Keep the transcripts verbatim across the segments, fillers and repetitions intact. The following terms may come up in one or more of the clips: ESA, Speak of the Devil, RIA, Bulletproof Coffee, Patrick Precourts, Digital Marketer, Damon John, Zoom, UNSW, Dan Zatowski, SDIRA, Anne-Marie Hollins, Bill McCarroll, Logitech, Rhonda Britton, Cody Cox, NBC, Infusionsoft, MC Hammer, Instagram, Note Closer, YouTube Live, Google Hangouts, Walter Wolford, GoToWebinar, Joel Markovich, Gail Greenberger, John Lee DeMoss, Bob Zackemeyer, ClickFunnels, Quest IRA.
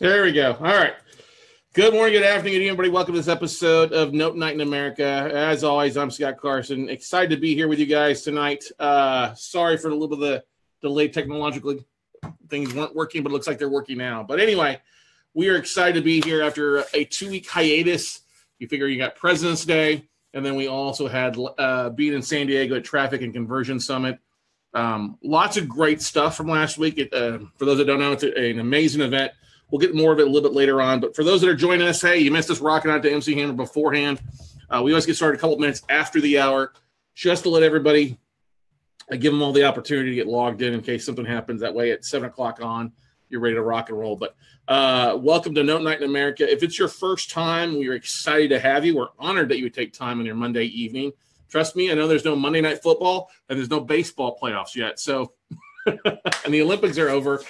There we go. All right. Good morning, good afternoon, everybody. Welcome to this episode of Note Night in America. As always, I'm Scott Carson. Excited to be here with you guys tonight. Uh, sorry for a little bit of the delayed technologically. Things weren't working, but it looks like they're working now. But anyway, we are excited to be here after a two-week hiatus. You figure you got President's Day, and then we also had uh, being in San Diego at Traffic and Conversion Summit. Um, lots of great stuff from last week. It, uh, for those that don't know, it's an amazing event. We'll get more of it a little bit later on. But for those that are joining us, hey, you missed us rocking out to M C Hammer beforehand. Uh, we always get started a couple minutes after the hour just to let everybody, uh, give them all the opportunity to get logged in in case something happens. That way at seven o'clock on, you're ready to rock and roll. But uh, welcome to Note Night in America. If it's your first time, we are excited to have you. We're honored that you would take time on your Monday evening. Trust me, I know there's no Monday night football and there's no baseball playoffs yet. So, and the Olympics are over.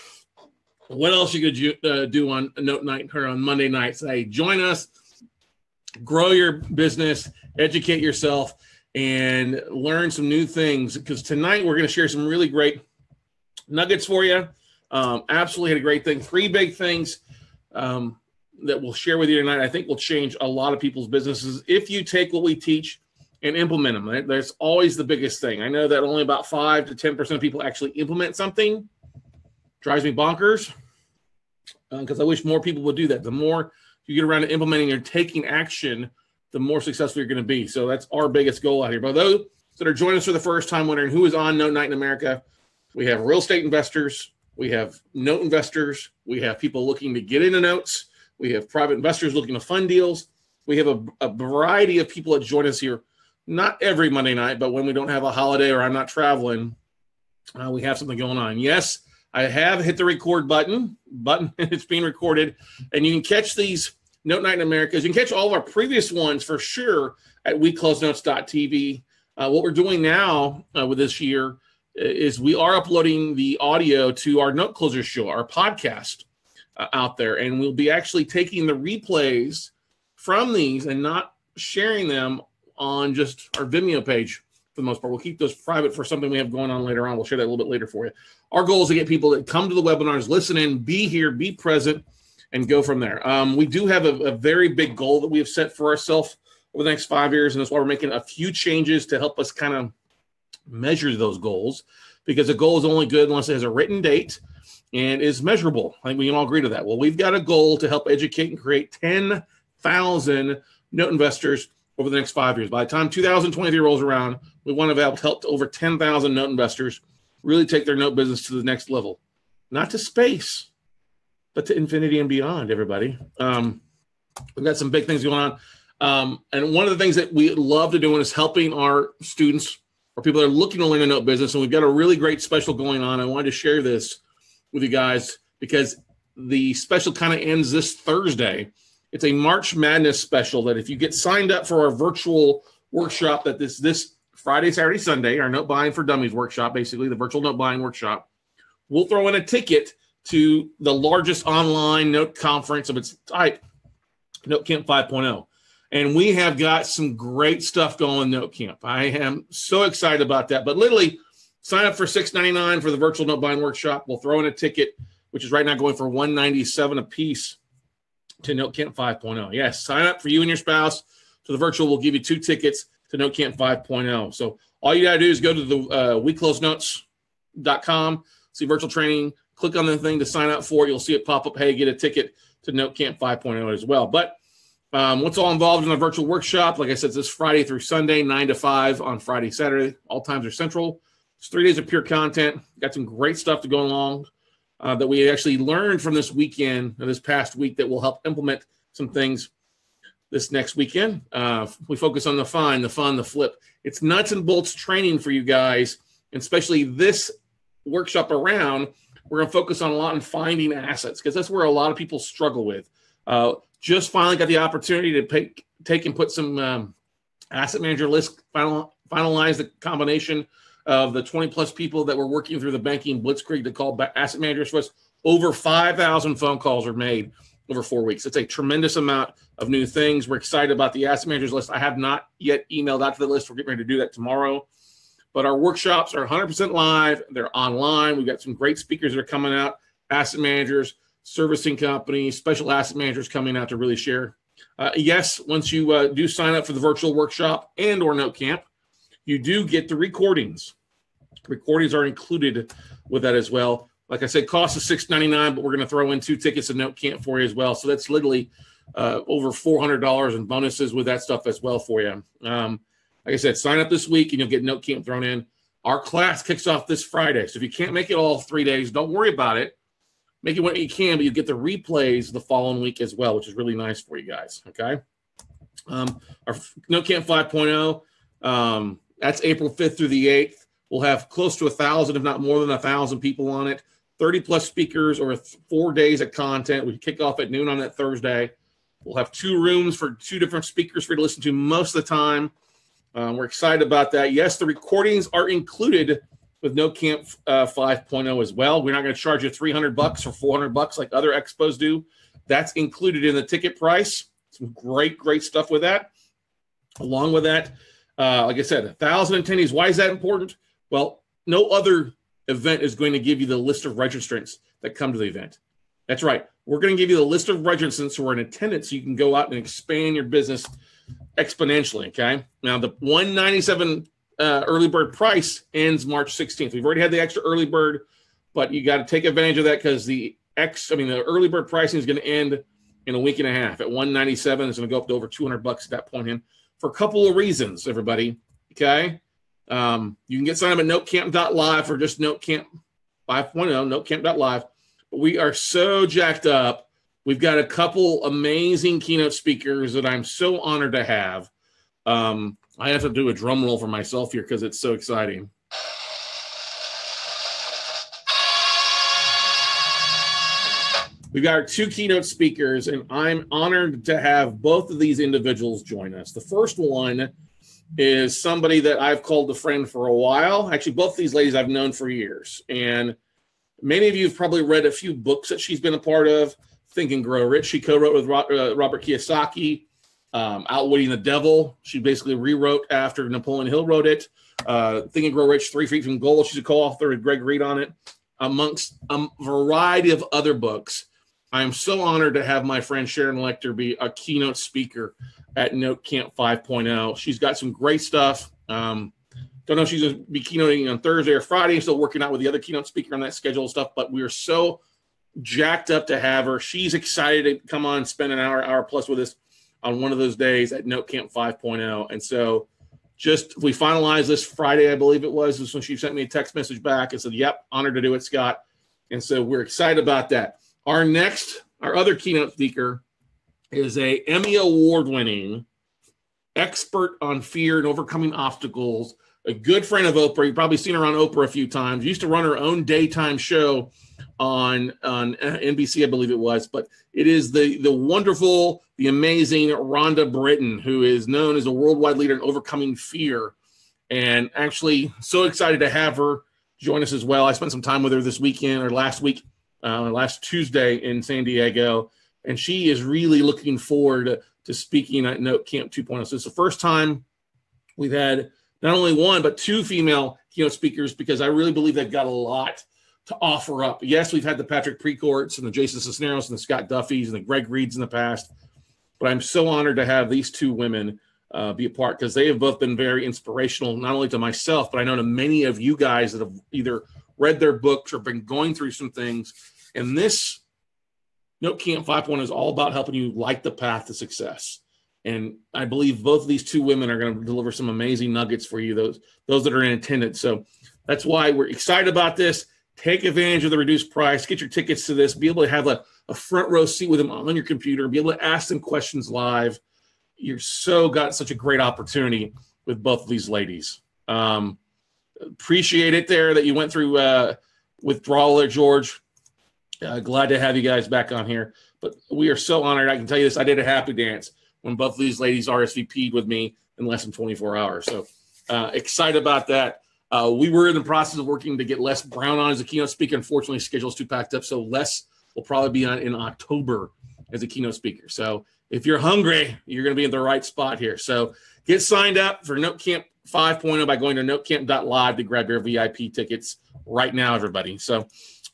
What else you could you, uh, do on Note Night or on Monday nights? Hey, join us, grow your business, educate yourself, and learn some new things. Because tonight we're going to share some really great nuggets for you. Um, absolutely had a great thing. Three big things um, that we'll share with you tonight. I think will change a lot of people's businesses if you take what we teach and implement them. Right? That's always the biggest thing. I know that only about five to ten percent of people actually implement something. Drives me bonkers because uh, I wish more people would do that. The more you get around to implementing or taking action, the more successful you're going to be. So that's our biggest goal out here. But those that are joining us for the first time wondering who is on Note Night in America, we have real estate investors, we have note investors, we have people looking to get into notes, we have private investors looking to fund deals. We have a, a variety of people that join us here, not every Monday night, but when we don't have a holiday or I'm not traveling, uh, we have something going on. Yes, I have hit the record button, button, and it's being recorded. And you can catch these Note Night in America. You can catch all of our previous ones for sure at we close notes dot t v. Uh, what we're doing now uh, with this year is we are uploading the audio to our Note Closer show, our podcast uh, out there. And we'll be actually taking the replays from these and not sharing them on just our Vimeo page. For the most part, we'll keep those private for something we have going on later on. We'll share that a little bit later for you. Our goal is to get people that come to the webinars, listen in, be here, be present, and go from there. Um, we do have a, a very big goal that we have set for ourselves over the next five years, and that's why we're making a few changes to help us kind of measure those goals, because a goal is only good unless it has a written date and is measurable. I think we can all agree to that. Well, we've got a goal to help educate and create ten thousand note investors over the next five years. By the time two thousand twenty-three rolls around, we want to have helped over ten thousand note investors really take their note business to the next level, not to space, but to infinity and beyond, everybody. Um, we've got some big things going on. Um, and one of the things that we love to do is helping our students or people that are looking to learn a note business. And we've got a really great special going on. I wanted to share this with you guys because the special kind of ends this Thursday. It's a March Madness special that if you get signed up for our virtual workshop that this this Friday, Saturday, Sunday, our Note Buying for Dummies workshop, basically the virtual note buying workshop, we'll throw in a ticket to the largest online note conference of its type, Note Camp five point oh. And we have got some great stuff going Note Camp. I am so excited about that. But literally, sign up for six ninety-nine for the virtual note buying workshop. We'll throw in a ticket, which is right now going for one ninety-seven a piece, to Note Camp five point oh. Yes, sign up for you and your spouse to the virtual. We'll give you two tickets to Note Camp five point oh. So all you got to do is go to the uh, we close notes dot com, see virtual training, click on the thing to sign up for it. You'll see it pop up, hey, get a ticket to Note Camp five point oh as well. But um, what's all involved in the virtual workshop? Like I said, it's this Friday through Sunday, nine to five on Friday, Saturday. All times are central. It's three days of pure content. Got some great stuff to go along. Uh, that we actually learned from this weekend, or this past week, that will help implement some things this next weekend. Uh, we focus on the find, the fun, the flip. It's nuts and bolts training for you guys, and especially this workshop around, we're going to focus on a lot on finding assets, because that's where a lot of people struggle with. Uh, just finally got the opportunity to pay, take and put some um, asset manager list, final, finalize the combination of the twenty plus people that were working through the banking blitzkrieg to call asset managers for us. Over five thousand phone calls are made over four weeks. It's a tremendous amount of new things. We're excited about the asset managers list. I have not yet emailed out to the list. We're getting ready to do that tomorrow. But our workshops are one hundred percent live. They're online. We've got some great speakers that are coming out, asset managers, servicing companies, special asset managers coming out to really share. Uh, yes, once you uh, do sign up for the virtual workshop and or Note Camp, you do get the recordings. Recordings are included with that as well. Like I said, cost is six ninety-nine, but we're going to throw in two tickets to Note Camp for you as well. So that's literally uh, over four hundred dollars in bonuses with that stuff as well for you. Um, like I said, sign up this week and you'll get Note Camp thrown in. Our class kicks off this Friday. So if you can't make it all three days, don't worry about it. Make it what you can, but you get the replays the following week as well, which is really nice for you guys, okay? Um, our Note Camp five point oh, um, that's April fifth through the eighth. We'll have close to one thousand, if not more than one thousand people on it, thirty-plus speakers or four days of content. We kick off at noon on that Thursday. We'll have two rooms for two different speakers for you to listen to most of the time. Um, we're excited about that. Yes, the recordings are included with Note Camp uh, five point oh as well. We're not going to charge you three hundred bucks or four hundred bucks like other expos do. That's included in the ticket price. Some great, great stuff with that. Along with that, uh, like I said, one thousand attendees. Why is that important? Well, no other event is going to give you the list of registrants that come to the event. That's right. We're going to give you the list of registrants who are in attendance so you can go out and expand your business exponentially, okay? Now, the one ninety-seven Uh, early bird price ends March sixteenth. We've already had the extra early bird, but you got to take advantage of that because the X, I mean, the early bird pricing is going to end in a week and a half at one ninety-seven. It's going to go up to over two hundred bucks at that point in for a couple of reasons, everybody. Okay. Um, you can get signed up at Notecamp.live for just Note Camp five point oh, Notecamp.live. But we are so jacked up. We've got a couple amazing keynote speakers that I'm so honored to have. Um, I have to do a drum roll for myself here because it's so exciting. We've got our two keynote speakers, and I'm honored to have both of these individuals join us. The first one is somebody that I've called a friend for a while. Actually, both these ladies I've known for years. And many of you have probably read a few books that she's been a part of. Think and Grow Rich, she co-wrote with Robert Kiyosaki. Um, Outwitting the Devil, she basically rewrote after Napoleon Hill wrote it. Uh, Think and Grow Rich, Three Feet from Gold, she's a co-author with Greg Reed on it, amongst a variety of other books. I am so honored to have my friend Sharon Lecter be a keynote speaker at Note Camp five point oh. She's got some great stuff. Um, don't know if she's going to be keynoting on Thursday or Friday. I'm still working out with the other keynote speaker on that schedule and stuff, but we are so jacked up to have her. She's excited to come on and spend an hour, hour plus with us on one of those days at Note Camp five point oh. And so just, we finalized this Friday, I believe it was, is when she sent me a text message back and said, yep, honored to do it, Scott. And so we're excited about that. Our next, our other keynote speaker is a Emmy award-winning expert on fear and overcoming obstacles, a good friend of Oprah. You've probably seen her on Oprah a few times. Used to run her own daytime show on, on N B C, I believe it was, but it is the, the wonderful, the amazing Rhonda Britton, who is known as a worldwide leader in overcoming fear. And actually so excited to have her join us as well. I spent some time with her this weekend or last week, uh, last Tuesday in San Diego, and she is really looking forward to speaking at Note Camp two point oh. So it's the first time we've had not only one, but two female keynote speakers, because I really believe they've got a lot to offer up. Yes, we've had the Patrick Precourts and the Jason Cisneros and the Scott Duffys and the Greg Reeds in the past, but I'm so honored to have these two women uh, be a part, because they have both been very inspirational, not only to myself, but I know to many of you guys that have either read their books or been going through some things. And this Note Camp five point oh is all about helping you light the path to success. And I believe both of these two women are going to deliver some amazing nuggets for you, those, those that are in attendance. So that's why we're excited about this. Take advantage of the reduced price. Get your tickets to this. Be able to have a, a front row seat with them on your computer. Be able to ask them questions live. You've so got such a great opportunity with both of these ladies. Um, appreciate it there that you went through uh, withdrawal there, George. Uh, glad to have you guys back on here. But we are so honored. I can tell you this. I did a happy dance when both of these ladies R S V P'd with me in less than twenty-four hours. So uh, excited about that. Uh, we were in the process of working to get Les Brown on as a keynote speaker. Unfortunately, schedule's too packed up. So Les will probably be on in October as a keynote speaker. So if you're hungry, you're going to be in the right spot here. So get signed up for Note Camp five point oh by going to notecamp.live to grab your V I P tickets right now, everybody. So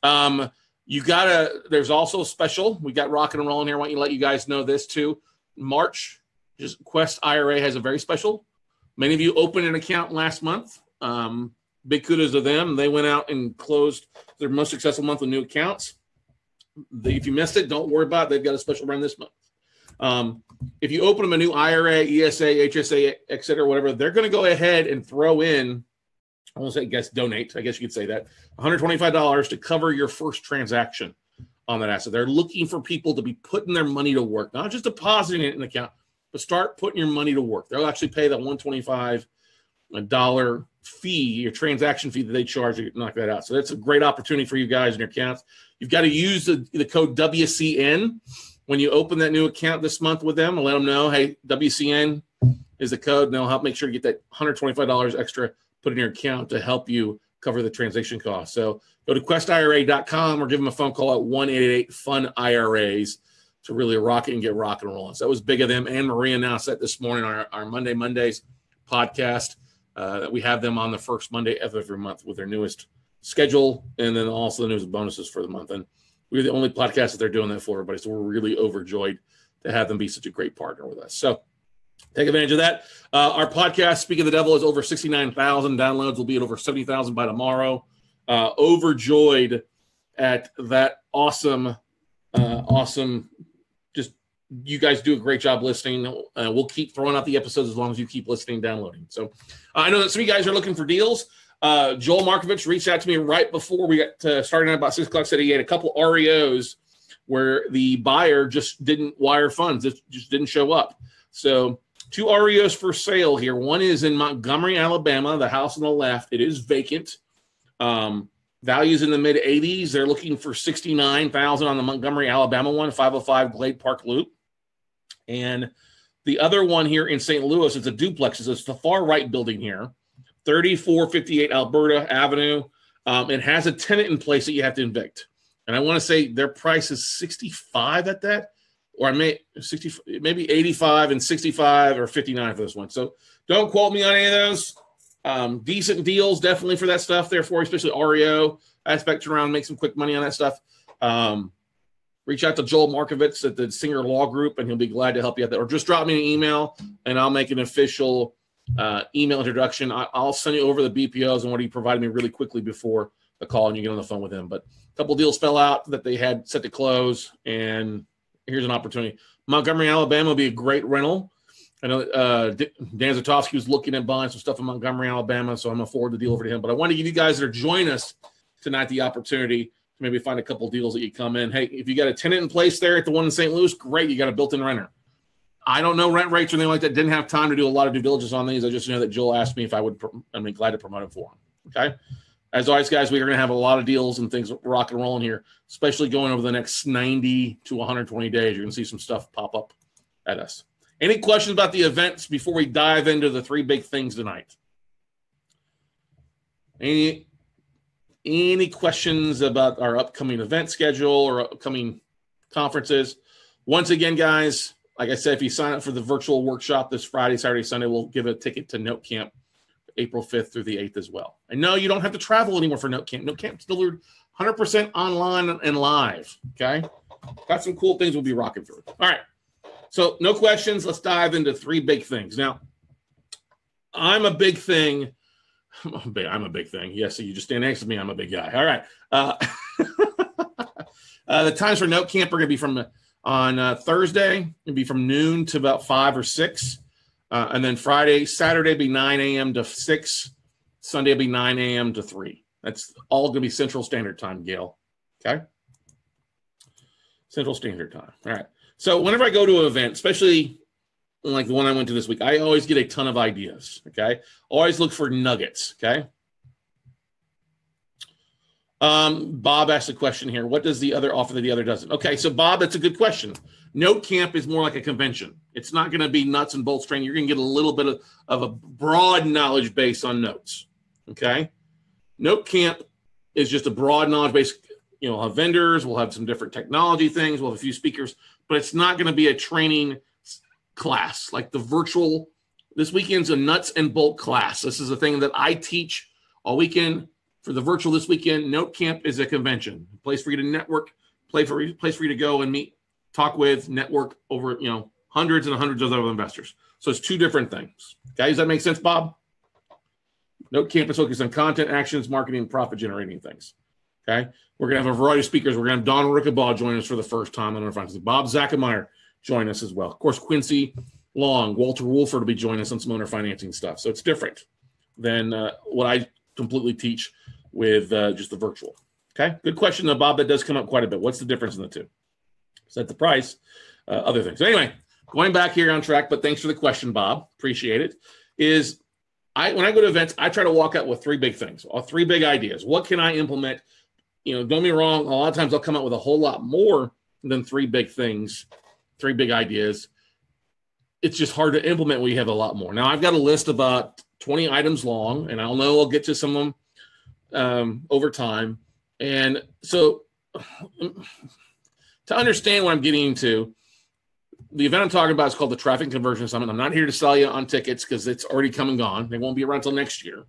um, You gotta, there's also a special. We got rock and roll in here. Why don't you let you guys know this too? March, just Quest I R A has a very special. Many of you opened an account last month. Um, big kudos to them. They went out and closed their most successful month with new accounts. They, if you missed it, don't worry about it. They've got a special run this month. Um, if you open them a new I R A, E S A, H S A, et cetera, whatever, they're going to go ahead and throw in, I won't say, I guess, donate. I guess you could say that, one hundred twenty-five dollars to cover your first transaction on that asset. They're looking for people to be putting their money to work, not just depositing it in an account, but start putting your money to work. They'll actually pay that one hundred twenty-five dollars fee, your transaction fee that they charge, you knock that out. So that's a great opportunity for you guys and your accounts. You've got to use the, the code W C N when you open that new account this month with them, and let them know, hey, W C N is the code, and they'll help make sure you get that one hundred twenty-five dollars extra put in your account to help you cover the transaction cost. So go to quest I R A dot com or give them a phone call at one eight eight eight fun I R As to really rock it and get rock and rolling. So that was big of them. And Maria announced that this morning on our, our Monday Mondays podcast, uh, that we have them on the first Monday of every month with their newest schedule and then also the newest bonuses for the month. And we're the only podcast that they're doing that for everybody. So we're really overjoyed to have them be such a great partner with us. So take advantage of that. Uh, our podcast, Speak of the Devil, is over sixty-nine thousand downloads. We'll be at over seventy thousand by tomorrow. Uh, overjoyed at that awesome, uh, awesome. Just, you guys do a great job listening. Uh, we'll keep throwing out the episodes as long as you keep listening, downloading. So uh, I know that some of you guys are looking for deals. Uh, Joel Markovich reached out to me right before we got to starting at about six o'clock, said he had a couple R E Os where the buyer just didn't wire funds. It just didn't show up. So two R E Os for sale here. One is in Montgomery, Alabama, the house on the left. It is vacant. Um, values in the mid eighties. They're looking for sixty-nine thousand dollars on the Montgomery, Alabama one, five oh five Glade Park Loop. And the other one here in Saint Louis, it's a duplex. It's the far right building here. thirty-four fifty-eight Alberta Avenue. Um, it has a tenant in place that you have to evict. And I want to say their price is sixty-five at that, or I may sixty, maybe eighty-five and sixty-five or fifty-nine for this one. So don't quote me on any of those. Um, decent deals definitely for that stuff. Therefore, especially R E O aspect around, make some quick money on that stuff. Um, reach out to Joel Markovich at the Singer Law Group, and he'll be glad to help you out there. Or just drop me an email, and I'll make an official Uh, email introduction. I, I'll send you over the B P Os and what he provided me really quickly before the call, and you get on the phone with him. But a couple deals fell out that they had set to close, and here's an opportunity. Montgomery, Alabama will be a great rental. I know uh, D- Dan Zatowski was looking at buying some stuff in Montgomery, Alabama, so I'm going to forward the deal over to him. But I want to give you guys that are joining us tonight the opportunity to maybe find a couple deals that you come in. Hey, if you got a tenant in place there at the one in Saint Louis, great, you got a built-in renter. I don't know rent rates or anything like that. Didn't have time to do a lot of due diligence on these. I just know that Joel asked me if I would, I'd be glad to promote it for him. Okay. As always, guys, we are going to have a lot of deals and things rock and rolling here, especially going over the next ninety to one hundred twenty days. You're going to see some stuff pop up at us. Any questions about the events before we dive into the three big things tonight? Any, any questions about our upcoming event schedule or upcoming conferences? Once again, guys, like I said, if you sign up for the virtual workshop this Friday, Saturday, Sunday, we'll give a ticket to Note Camp April fifth through the eighth as well. And no, you don't have to travel anymore for Note Camp. Note Camp's delivered one hundred percent online and live, okay? Got some cool things we'll be rocking through. All right, so no questions. Let's dive into three big things. Now, I'm a big thing. I'm a big thing. Yes, yeah, so you just stand next to me. I'm a big guy. All right. Uh, uh, the times for Note Camp are going to be from the On uh, Thursday, it'd be from noon to about five or six. Uh, and then Friday, Saturday, be nine a.m. to six. Sunday, be nine a.m. to three. That's all going to be Central Standard Time, Gail. Okay? Central Standard Time. All right. So whenever I go to an event, especially like the one I went to this week, I always get a ton of ideas. Okay? Always look for nuggets. Okay? Um, Bob asked a question here. What does the other offer that the other doesn't? Okay, so Bob, that's a good question. Note Camp is more like a convention. It's not going to be nuts and bolts training. You're going to get a little bit of, of a broad knowledge base on notes. Okay, Note Camp is just a broad knowledge base. You know, we'll have vendors, we'll have some different technology things, we'll have a few speakers, but it's not going to be a training class like the virtual. This weekend's a nuts and bolt class. This is a thing that I teach all weekend. for the virtual this weekend, Note Camp is a convention, a place for you to network, play for place for you to go and meet, talk with, network over, you know, hundreds and hundreds of other investors. So it's two different things. Guys, that makes sense, Bob? Note Camp is focused on content, actions, marketing, profit generating things. Okay. We're going to have a variety of speakers. We're going to have Donald Rickenbaugh join us for the first time on our finance. Bob Zackemeyer join us as well. Of course, Quincy Long, Walter Wolford will be joining us on some owner financing stuff. So it's different than uh, what I completely teach with uh, just the virtual. Okay. Good question though, Bob. That does come up quite a bit. What's the difference in the two? Is that the price? Uh, other things. So anyway, going back here on track, but thanks for the question, Bob. Appreciate it. Is I, when I go to events, I try to walk out with three big things, or three big ideas. What can I implement? You know, don't be wrong. A lot of times I'll come out with a whole lot more than three big things, three big ideas. It's just hard to implement when you have a lot more. Now I've got a list of about twenty items long, and I'll know I'll get to some of them um, over time. And so to understand what I'm getting into, the event I'm talking about is called the Traffic and Conversion Summit. I'm not here to sell you on tickets because it's already come and gone. They won't be around until next year.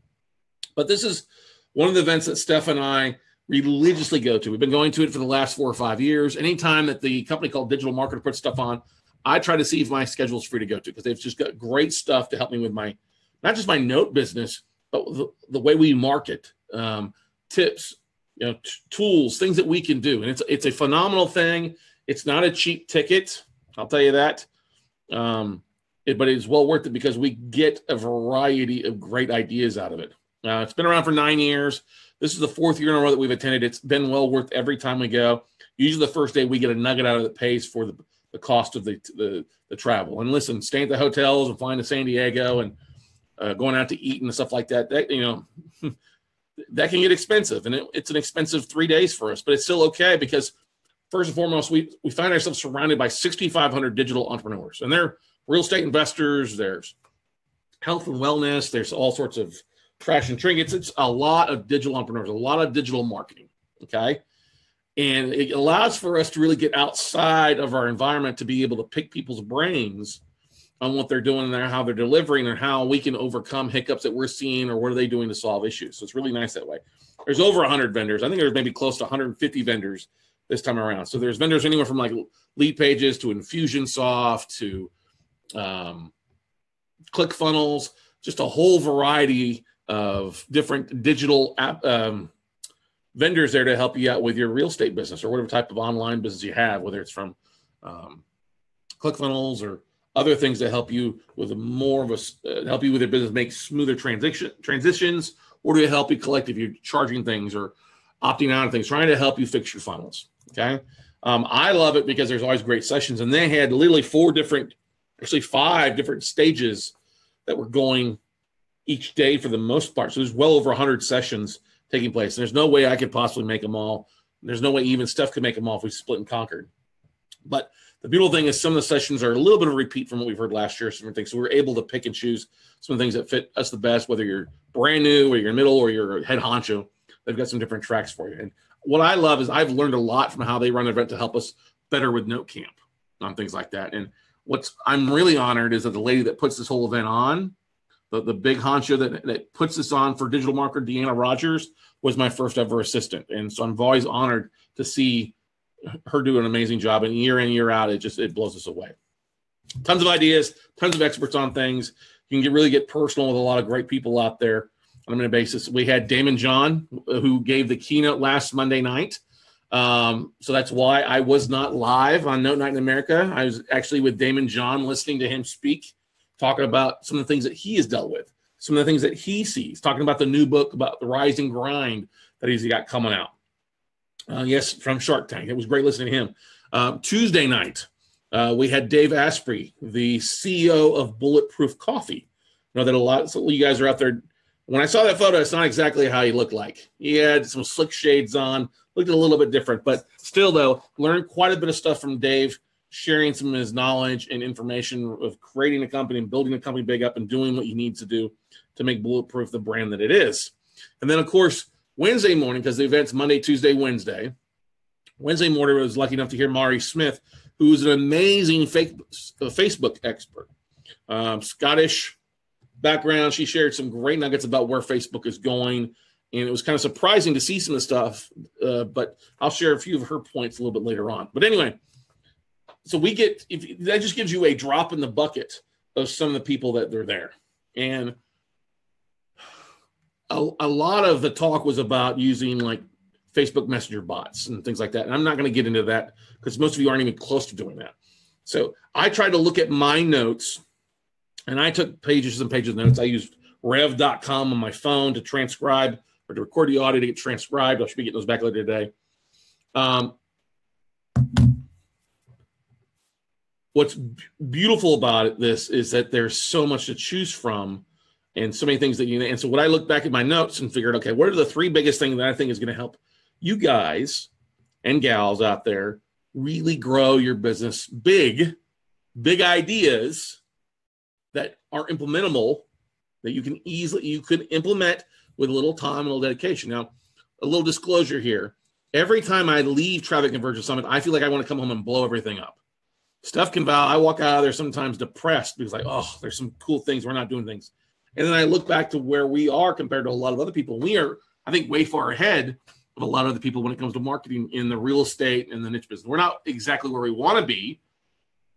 But this is one of the events that Steph and I religiously go to. We've been going to it for the last four or five years. Anytime that the company called Digital Marketer puts stuff on, I try to see if my schedule is free to go to because they've just got great stuff to help me with my, not just my note business, but the, the way we market, um, tips, you know, t- tools, things that we can do. And it's, it's a phenomenal thing. It's not a cheap ticket. I'll tell you that, um, it, but it's well worth it because we get a variety of great ideas out of it. Uh, it's been around for nine years. This is the fourth year in a row that we've attended. It's been well worth every time we go. Usually the first day we get a nugget out of it that pays for the, the cost of the, the the travel. And listen, staying at the hotels and flying to San Diego and uh, going out to eat and stuff like that, that you know, that can get expensive. And it, it's an expensive three days for us, but it's still okay because first and foremost, we, we find ourselves surrounded by six thousand five hundred digital entrepreneurs, and they're real estate investors, there's health and wellness, there's all sorts of trash and trinkets. It's a lot of digital entrepreneurs, a lot of digital marketing, okay? And it allows for us to really get outside of our environment to be able to pick people's brains on what they're doing and how they're delivering and how we can overcome hiccups that we're seeing or what are they doing to solve issues. So it's really nice that way. There's over one hundred vendors. I think there's maybe close to one hundred fifty vendors this time around. So there's vendors anywhere from like Lead Pages to Infusionsoft to um, ClickFunnels, just a whole variety of different digital app, um, vendors there to help you out with your real estate business or whatever type of online business you have, whether it's from um, ClickFunnels or other things that help you with more of a, uh, help you with your business, make smoother transition transitions, or to help you collect if you're charging things or opting out of things, trying to help you fix your funnels. Okay. Um, I love it because there's always great sessions, and they had literally four different, actually five different stages that were going each day for the most part. So there's well over one hundred sessions taking place. And there's no way I could possibly make them all. There's no way even Steph could make them all if we split and conquered. But the beautiful thing is some of the sessions are a little bit of a repeat from what we've heard last year, some things. So we're able to pick and choose some things that fit us the best, whether you're brand new or you're in the middle or you're a head honcho. They've got some different tracks for you. And what I love is I've learned a lot from how they run an event to help us better with Note Camp on things like that. And what's I'm really honored is that the lady that puts this whole event on, the, the big honcho that, that puts this on for Digital Marketer, Deanna Rogers, was my first ever assistant. And so I'm always honored to see her do an amazing job. And year in, year out, it just it blows us away. Tons of ideas, tons of experts on things. You can get, really get personal with a lot of great people out there. On a minute basis, we had Damon John, who gave the keynote last Monday night. Um, so that's why I was not live on Note Night in America. I was actually with Damon John, listening to him speak, talking about some of the things that he has dealt with, some of the things that he sees, talking about the new book about the rise and grind that he's got coming out. Uh, yes, from Shark Tank. It was great listening to him. Uh, Tuesday night, uh, we had Dave Asprey, the C E O of Bulletproof Coffee. I know that a lot of so you guys are out there. When I saw that photo, it's not exactly how he looked like. He had some slick shades on, looked a little bit different, but still, though, learned quite a bit of stuff from Dave, sharing some of his knowledge and information of creating a company and building a company big up and doing what you need to do to make Bulletproof the brand that it is. And then, of course, Wednesday morning, because the event's Monday, Tuesday, Wednesday. Wednesday morning, I was lucky enough to hear Mari Smith, who is an amazing fake, uh, Facebook expert, um, Scottish background. She shared some great nuggets about where Facebook is going And it was kind of surprising to see some of the stuff, uh, but I'll share a few of her points a little bit later on. But anyway, so we get, if, that just gives you a drop in the bucket of some of the people that are there. And a, a lot of the talk was about using like Facebook Messenger bots and things like that. And I'm not going to get into that because most of you aren't even close to doing that. So I tried to look at my notes and I took pages and pages of notes. I used rev dot com on my phone to transcribe or to record the audio to get transcribed. I should be getting those back later today. Um, what's beautiful about it, this is that there's so much to choose from and so many things that you, and so what I looked back at my notes and figured, okay, what are the three biggest things that I think is going to help you guys and gals out there really grow your business? Big, big ideas that are implementable, that you can easily, you could implement with a little time and a little dedication. Now, a little disclosure here. Every time I leave Traffic Conversion Summit, I feel like I want to come home and blow everything up. Stuff can bow. I walk out of there sometimes depressed because like, oh, there's some cool things. We're not doing things. And then I look back to where we are compared to a lot of other people. We are, I think, way far ahead of a lot of other people when it comes to marketing in the real estate and the niche business. We're not exactly where we want to be,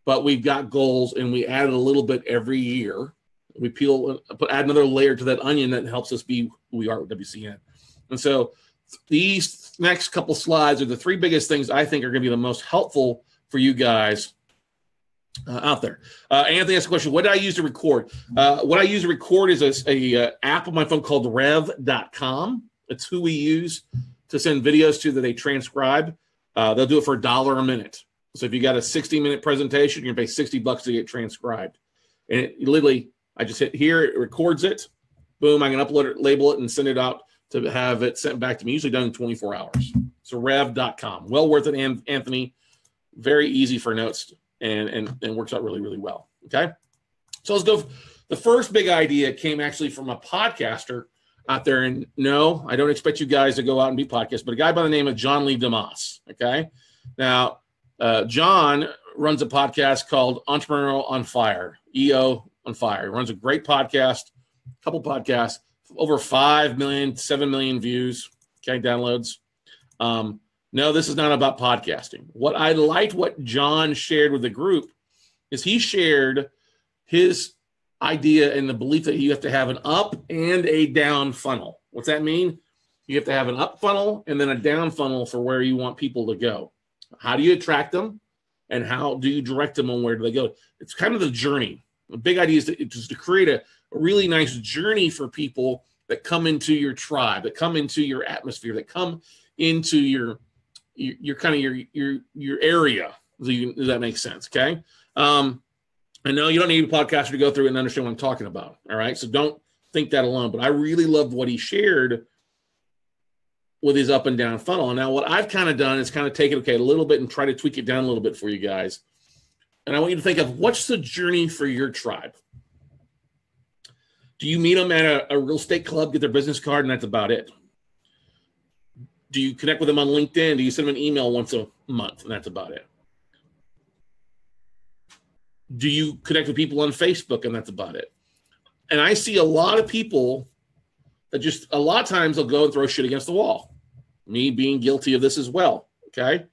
but we've got goals and we added a little bit every year. We peel, put add another layer to that onion that helps us be who we are with W C N. And so these next couple slides are the three biggest things I think are going to be the most helpful for you guys uh, out there. Uh, Anthony asked a question, what did I use to record? Uh, what I use to record is a, a, a app on my phone called rev dot com. It's who we use to send videos to that they transcribe. Uh, they'll do it for a dollar a minute. So if you got a sixty minute presentation, you're going to pay sixty bucks to get transcribed. And it literally, I just hit here, it records it, boom, I can upload it, label it, and send it out to have it sent back to me, usually done in twenty-four hours. So rev dot com, well worth it, Anthony. Very easy for notes and, and, and works out really, really well, okay? So let's go. The first big idea came actually from a podcaster out there, and no, I don't expect you guys to go out and be podcasts, but a guy by the name of John Lee DeMoss, okay? Now, uh, John runs a podcast called Entrepreneurial on Fire, E O on Fire. He runs a great podcast, a couple podcasts, over five million, seven million views, okay, downloads. Um, no, this is not about podcasting. What I liked what John shared with the group is he shared his idea and the belief that you have to have an up and a down funnel. What's that mean? You have to have an up funnel and then a down funnel for where you want people to go. How do you attract them? And how do you direct them on where do they go? It's kind of the journey. The big idea is to, just to create a, a really nice journey for people that come into your tribe, that come into your atmosphere, that come into your your, your kind of your your your area. So you, does that make sense? Okay. Um, and no, you don't need a podcaster to go through and understand what I'm talking about. All right. So don't think that alone. But I really loved what he shared with his up and down funnel. And now what I've kind of done is kind of take it okay a little bit and try to tweak it down a little bit for you guys. And I want you to think of what's the journey for your tribe. Do you meet them at a, a real estate club, get their business card, and that's about it? Do you connect with them on LinkedIn? Do you send them an email once a month, and that's about it? Do you connect with people on Facebook, and that's about it? And I see a lot of people that just a lot of times they'll go and throw shit against the wall. Me being guilty of this as well, okay?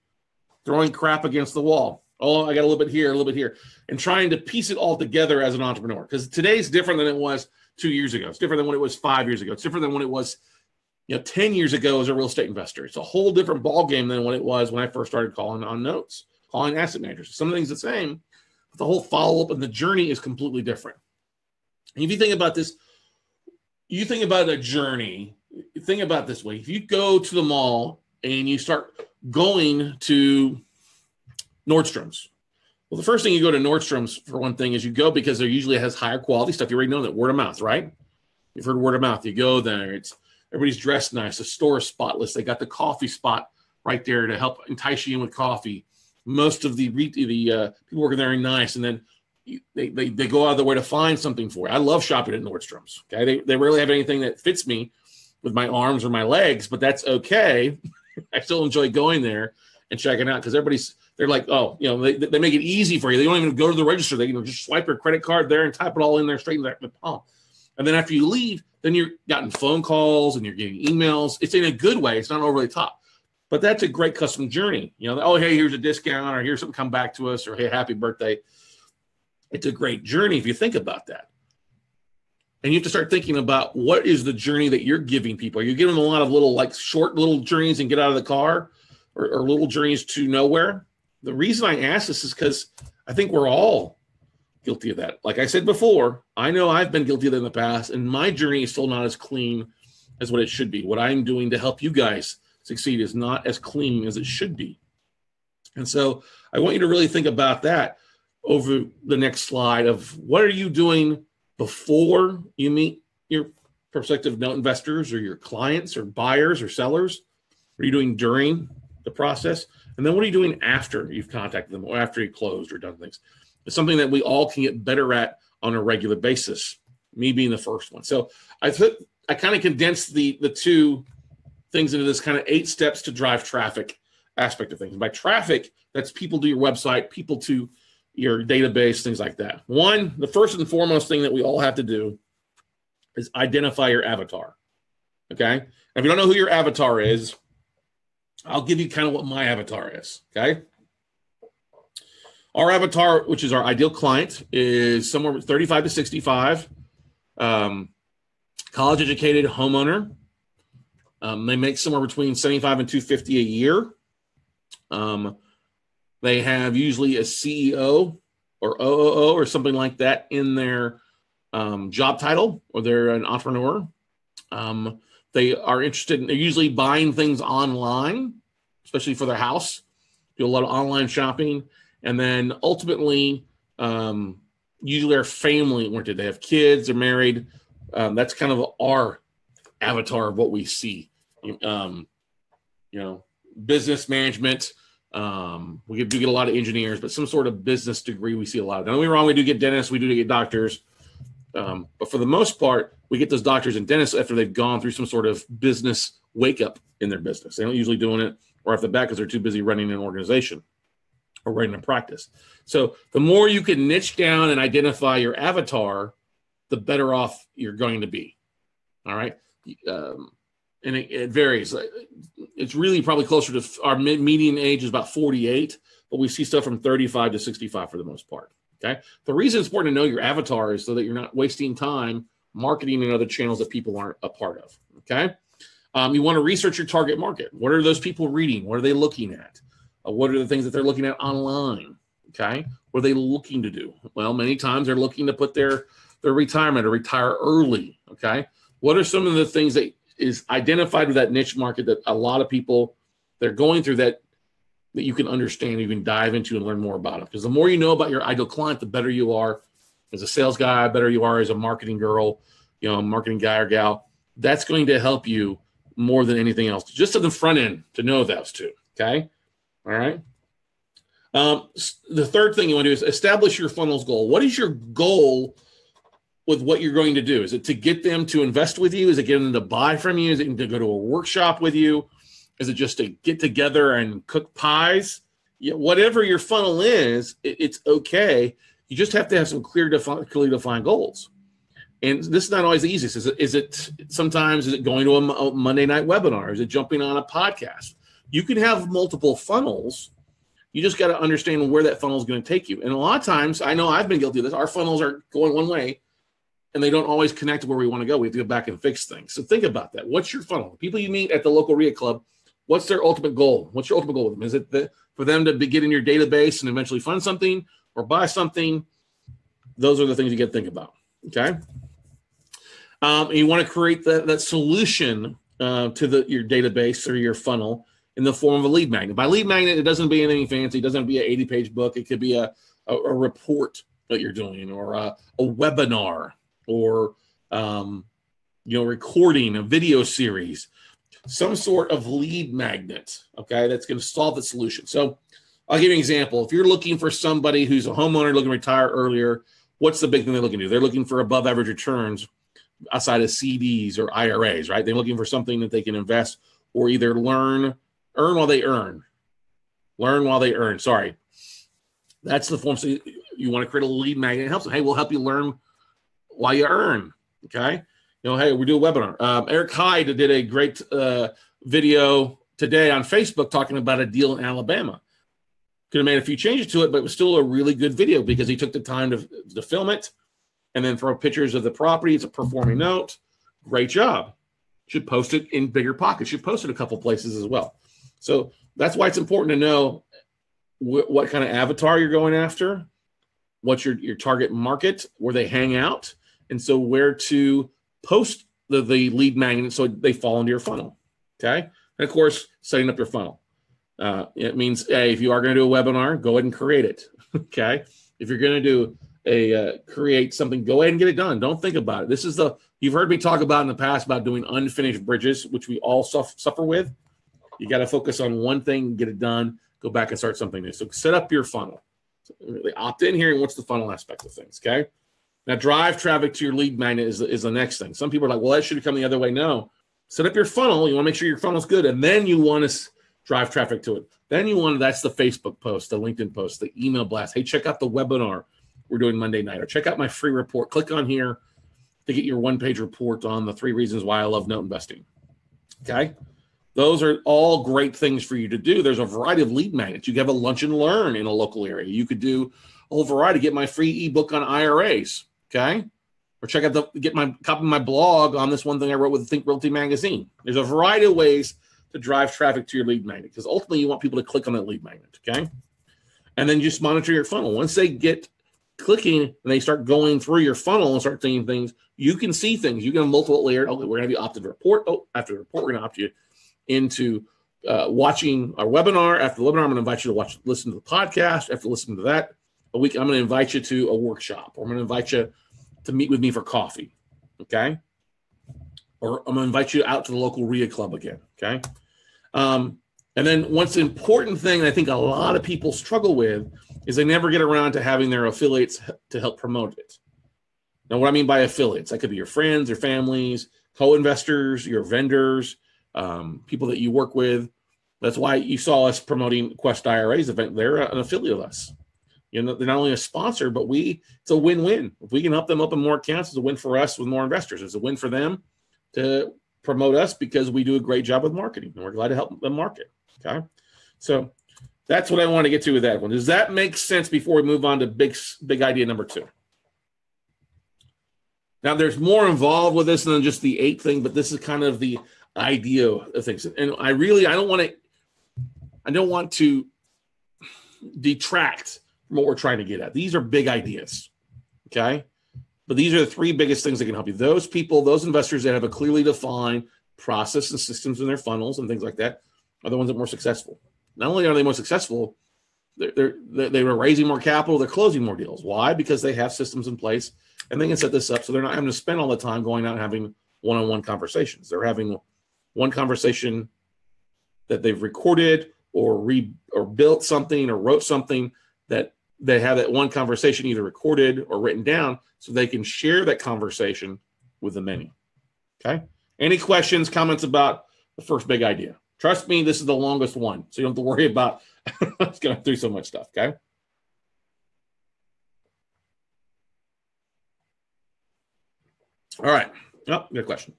Throwing crap against the wall. Oh, I got a little bit here, a little bit here, and trying to piece it all together as an entrepreneur. Because today's different than it was two years ago. It's different than when it was five years ago. It's different than when it was, you know, ten years ago as a real estate investor. It's a whole different ballgame than what it was when I first started calling on notes, calling asset managers. Some of the things are the same, but the whole follow-up and the journey is completely different. And if you think about this, you think about a journey, think about it this way. If you go to the mall and you start going to Nordstrom's. Well, the first thing you go to Nordstrom's for one thing is you go because there usually has higher quality stuff. You already know that word of mouth, right? You've heard word of mouth. You go there, it's everybody's dressed nice. The store is spotless. They got the coffee spot right there to help entice you in with coffee. Most of the the uh, people working there are nice, and then you, they, they they go out of their way to find something for you. I love shopping at Nordstrom's. Okay, they they rarely have anything that fits me with my arms or my legs, but that's okay. I still enjoy going there and checking out because everybody's. They're like, oh, you know, they, they make it easy for you. They don't even go to the register. They, you know, just swipe your credit card there and type it all in there, straight in the palm. And then after you leave, then you're gotten phone calls and you're getting emails. It's in a good way. It's not overly top. But that's a great customer journey. You know, oh, hey, here's a discount, or here's something, come back to us, or hey, happy birthday. It's a great journey if you think about that. And you have to start thinking about what is the journey that you're giving people. Are you giving them a lot of little, like short little journeys and get out of the car, or, or little journeys to nowhere? The reason I ask this is because I think we're all guilty of that. Like I said before, I know I've been guilty of that in the past, and my journey is still not as clean as what it should be. What I'm doing to help you guys succeed is not as clean as it should be. And so I want you to really think about that over the next slide of what are you doing before you meet your prospective note investors or your clients or buyers or sellers? What are you doing during the process? And then what are you doing after you've contacted them or after you've closed or done things? It's something that we all can get better at on a regular basis, me being the first one. So I th- I kind of condensed the, the two things into this kind of eight steps to drive traffic aspect of things. And by traffic, that's people to your website, people to your database, things like that. One, the first and foremost thing that we all have to do is identify your avatar, okay? And if you don't know who your avatar is, I'll give you kind of what my avatar is, okay? Our avatar, which is our ideal client, is somewhere thirty-five to sixty-five, um, college-educated homeowner. Um, they make somewhere between seventy-five and two hundred fifty a year. Um, they have usually a C E O or O O O or something like that in their um, job title, or they're an entrepreneur. Um, they are interested in, they're usually buying things online, especially for their house, do a lot of online shopping. And then ultimately, um, usually our family oriented. They have kids, they're married. Um, that's kind of our avatar of what we see. Um, you know, business management. Um, we do get a lot of engineers, but some sort of business degree we see a lot of. Don't get me wrong, we do get dentists, we do get doctors. Um, but for the most part, we get those doctors and dentists after they've gone through some sort of business wake up in their business. They don't usually doing it right off the bat because they're too busy running an organization or writing a practice. So the more you can niche down and identify your avatar, the better off you're going to be. All right. Um, and it, it varies. It's really probably closer to our median age is about forty-eight, but we see stuff from thirty-five to sixty-five for the most part. Okay. The reason it's important to know your avatar is so that you're not wasting time marketing in other channels that people aren't a part of. Okay. Um, you want to research your target market. What are those people reading? What are they looking at? Uh, what are the things that they're looking at online? Okay. What are they looking to do? Well, many times they're looking to put their, their retirement or retire early. Okay. What are some of the things that is identified with that niche market that a lot of people, they're going through that, that you can understand, you can dive into and learn more about them? Because the more you know about your ideal client, the better you are as a sales guy, better you are as a marketing girl, you know, marketing guy or gal. That's going to help you more than anything else, just at the front end to know those two. Okay. All right. Um, the third thing you want to do is establish your funnel's goal. What is your goal with what you're going to do? Is it to get them to invest with you? Is it getting them to buy from you? Is it to go to a workshop with you? Is it just to get together and cook pies? Yeah, whatever your funnel is, it, it's okay. You just have to have some clear, defi- clearly defined goals. And this is not always the easiest. Is it, is it sometimes is it going to a, a Monday night webinar? Is it jumping on a podcast? You can have multiple funnels. You just got to understand where that funnel is going to take you. And a lot of times, I know I've been guilty of this. Our funnels are going one way, and they don't always connect to where we want to go. We have to go back and fix things. So think about that. What's your funnel? The people you meet at the local R I A club, what's their ultimate goal? What's your ultimate goal with them? Is it the, for them to be, get in your database and eventually fund something or buy something? Those are the things you got to think about, okay? Um, and you want to create that, that solution uh, to the, your database or your funnel in the form of a lead magnet. By lead magnet, it doesn't be anything fancy. It doesn't have to be an eighty-page book. It could be a, a, a report that you're doing, or a, a webinar, or um, you know, recording a video series, some sort of lead magnet, okay, that's going to solve the solution. So I'll give you an example. If you're looking for somebody who's a homeowner looking to retire earlier, what's the big thing they're looking to do? They're looking for above average returns outside of C Ds or I R As, right? They're looking for something that they can invest or either learn Earn while they earn. Learn while they earn. Sorry. That's the form. So you, you want to create a lead magnet. It helps them. Hey, we'll help you learn while you earn. Okay. you know, hey, we do a webinar. Um, Eric Hyde did a great uh, video today on Facebook talking about a deal in Alabama. Could have made a few changes to it, but it was still a really good video because he took the time to, to film it and then throw pictures of the property. It's a performing note. Great job. Should post it in bigger pockets. Should post it a couple places as well. So that's why it's important to know wh what kind of avatar you're going after, what's your, your target market, where they hang out, and so where to post the, the lead magnet so they fall into your funnel, okay? And, of course, setting up your funnel. Uh, it means, hey, if you are going to do a webinar, go ahead and create it, okay? If you're going to do a uh, create something, go ahead and get it done. Don't think about it. This is the, you've heard me talk about in the past about doing unfinished bridges, which we all suffer, suffer with. You got to focus on one thing, get it done, go back and start something new. So set up your funnel. So really opt in here and what's the funnel aspect of things, okay? Now, drive traffic to your lead magnet is, is the next thing. Some people are like, well, that should come the other way. No. Set up your funnel. You want to make sure your funnel's good, and then you want to drive traffic to it. Then you want to, that's the Facebook post, the LinkedIn post, the email blast. Hey, check out the webinar we're doing Monday night, or check out my free report. Click on here to get your one-page report on the three reasons why I love note investing, okay? Those are all great things for you to do. There's a variety of lead magnets. You can have a lunch and learn in a local area. You could do a whole variety. Get my free ebook on I R As. Okay, or check out the get my copy of my blog on this one thing I wrote with Think Realty Magazine. There's a variety of ways to drive traffic to your lead magnet because ultimately you want people to click on that lead magnet. Okay, and then just monitor your funnel. Once they get clicking and they start going through your funnel and start seeing things, you can see things. You can have multiple layered. Okay, we're gonna have you opt into report. Oh, after the report, we're gonna opt you into uh, watching our webinar. After the webinar, I'm gonna invite you to watch, listen to the podcast. After listening to that. A week, I'm going to invite you to a workshop, or I'm going to invite you to meet with me for coffee, okay? Or I'm going to invite you out to the local R I A club again, okay? Um, and then what's an important thing I think a lot of people struggle with is they never get around to having their affiliates to help promote it. Now, what I mean by affiliates, that could be your friends, your families, co-investors, your vendors, um, people that you work with. That's why you saw us promoting Quest I R A's event. They're an affiliate of us. You know, they're not only a sponsor, but we, it's a win-win. If we can help them open more accounts, it's a win for us with more investors. It's a win for them to promote us because we do a great job with marketing, and we're glad to help them market, okay? So that's what I want to get to with that one. Does that make sense before we move on to big, big idea number two? Now, there's more involved with this than just the eight thing, but this is kind of the idea of things. And I really, I don't want to, I don't want to detract what we're trying to get at. These are big ideas, okay? But these are the three biggest things that can help you. Those people, those investors that have a clearly defined process and systems in their funnels and things like that are the ones that are more successful. Not only are they more successful, they're, they're, they were raising more capital, they're closing more deals. Why? Because they have systems in place and they can set this up so they're not having to spend all the time going out and having one-on-one conversations. They're having one conversation that they've recorded or, re, or built something or wrote something that they have that one conversation either recorded or written down so they can share that conversation with the many, okay? Any questions, comments about the first big idea? Trust me, this is the longest one, so you don't have to worry about it's going through so much stuff, okay? All right. Oh, good question.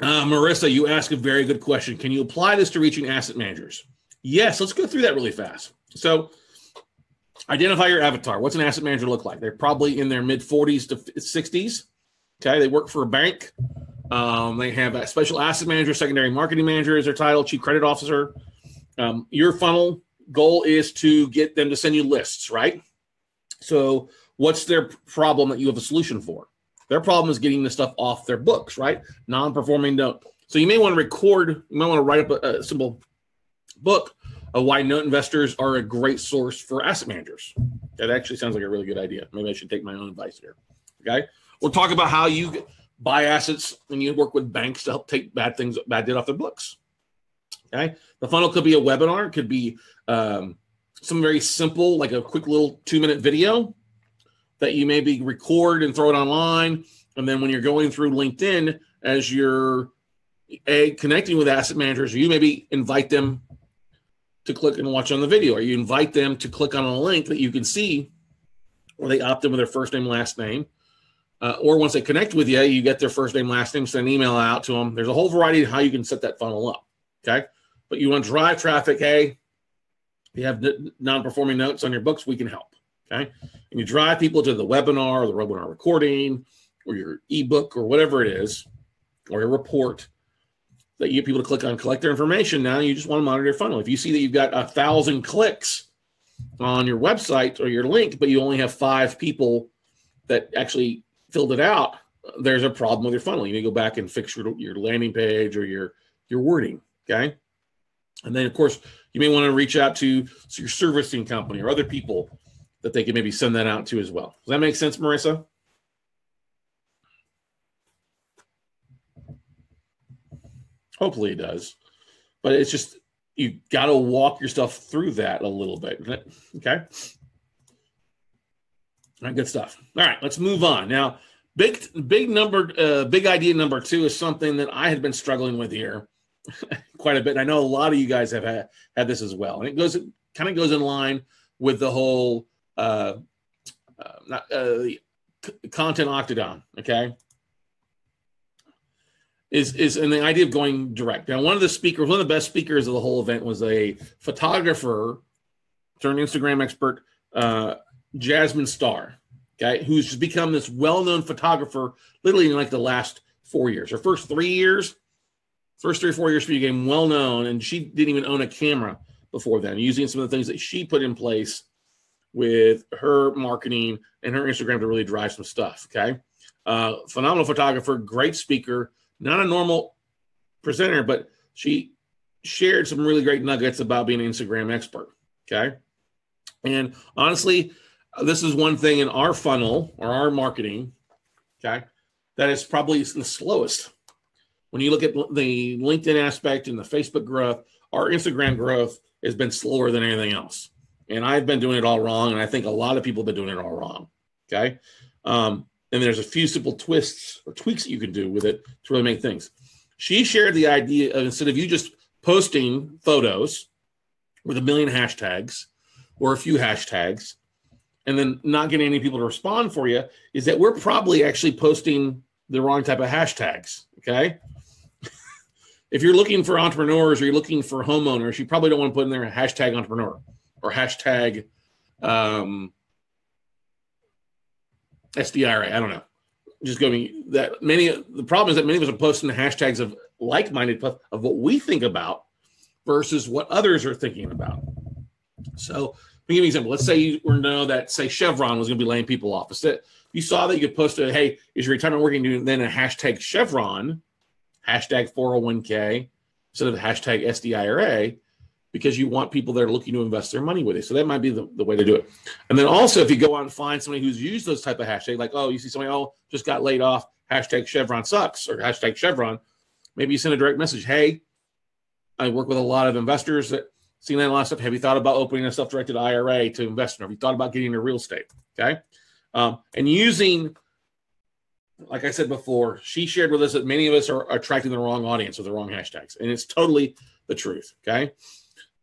Uh, Marissa, you ask a very good question. Can you apply this to reaching asset managers? Yes, let's go through that really fast. So identify your avatar. What's an asset manager look like? They're probably in their mid forties to sixties. Okay, they work for a bank. Um, they have a special asset manager, secondary marketing manager is their title, chief credit officer. Um, your funnel goal is to get them to send you lists, right? So what's their problem that you have a solution for? Their problem is getting the stuff off their books, right? Non-performing note. So you may want to record, you might want to write up a, a simple book of why note investors are a great source for asset managers. That actually sounds like a really good idea. Maybe I should take my own advice here. Okay. We'll talk about how you buy assets and you work with banks to help take bad things, bad debt off their books. Okay. The funnel could be a webinar. It could be um, some very simple, like a quick little two minute video that you maybe record and throw it online. And then when you're going through LinkedIn as you're a, connecting with asset managers, you maybe invite them to click and watch on the video, or you invite them to click on a link that you can see where they opt in with their first name, last name, Uh, or once they connect with you, you get their first name, last name, send an email out to them. There's a whole variety of how you can set that funnel up, okay? But you want to drive traffic. Hey, you have non-performing notes on your books, we can help, okay? And you drive people to the webinar or the webinar recording or your ebook or whatever it is, or your report that you get people to click on, collect their information. Now you just want to monitor your funnel. If you see that you've got a thousand clicks on your website or your link, but you only have five people that actually filled it out, there's a problem with your funnel. You need to go back and fix your, your landing page or your, your wording, okay? And then, of course, you may want to reach out to your servicing company or other people that they can maybe send that out to as well. Does that make sense, Marissa? Hopefully it does. But it's just, you got to walk yourself through that a little bit, okay? All right, good stuff. All right, let's move on. Now, big big number, uh, big idea number two is something that I had been struggling with here quite a bit. And I know a lot of you guys have had, had this as well. And it goes kind of goes in line with the whole uh, uh, not, uh, content octagon, okay? Is, is and the idea of going direct. Now, one of the speakers, one of the best speakers of the whole event was a photographer turned Instagram expert, uh, Jasmine Starr, okay, who's become this well-known photographer literally in like the last four years. Her first three years, first three or four years, she became well-known, and she didn't even own a camera before then, using some of the things that she put in place with her marketing and her Instagram to really drive some stuff, okay? Uh, phenomenal photographer, great speaker, not a normal presenter, but she shared some really great nuggets about being an Instagram expert, okay? And honestly, this is one thing in our funnel or our marketing, okay, that is probably the slowest. When you look at the LinkedIn aspect and the Facebook growth, our Instagram growth has been slower than anything else. And I've been doing it all wrong, and I think a lot of people have been doing it all wrong, okay? Um, and there's a few simple twists or tweaks that you can do with it to really make things. She shared the idea of, instead of you just posting photos with a million hashtags or a few hashtags, and then not getting any people to respond for you, is that we're probably actually posting the wrong type of hashtags, okay? If you're looking for entrepreneurs or you're looking for homeowners, you probably don't want to put in there a hashtag entrepreneur or hashtag um, S D I R A, I don't know. Just going that many, the problem is that many of us are posting the hashtags of like-minded, of what we think about versus what others are thinking about. So, let me give you an example. Let's say you were to know that, say, Chevron was going to be laying people off. Instead, you saw that you could post a, hey, is your retirement working? And then a hashtag Chevron, hashtag four oh one K, instead of hashtag S D I R A, because you want people that are looking to invest their money with you. So that might be the, the way to do it. And then also, if you go out and find somebody who's used those type of hashtags, like, oh, you see somebody, oh, just got laid off, hashtag Chevron sucks, or hashtag Chevron, maybe you send a direct message. Hey, I work with a lot of investors that, seen that a lot of stuff. Have you thought about opening a self-directed I R A to invest in? Have you thought about getting into real estate? Okay. Um, and using, like I said before, she shared with us that many of us are attracting the wrong audience with the wrong hashtags. And it's totally the truth. Okay.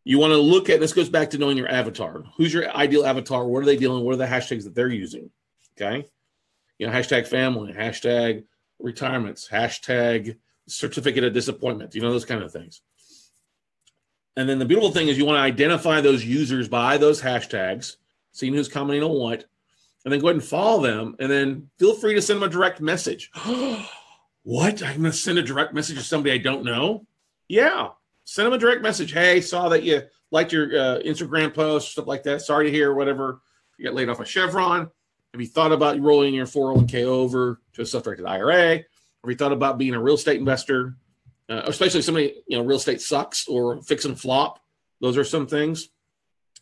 You want to look at, this goes back to knowing your avatar. Who's your ideal avatar? What are they dealing with? What are the hashtags that they're using? Okay. You know, hashtag family, hashtag retirements, hashtag certificate of disappointment, you know, those kind of things. And then the beautiful thing is you want to identify those users by those hashtags, seeing who's commenting on what, and then go ahead and follow them. And then feel free to send them a direct message. What? I'm going to send a direct message to somebody I don't know? Yeah. Send them a direct message. Hey, saw that you liked your uh, Instagram post, stuff like that. Sorry to hear, whatever. You got laid off a Chevron. Have you thought about rolling your four oh one K over to a self-directed I R A? Have you thought about being a real estate investor? Uh, especially if somebody, you know, real estate sucks or fix and flop. Those are some things.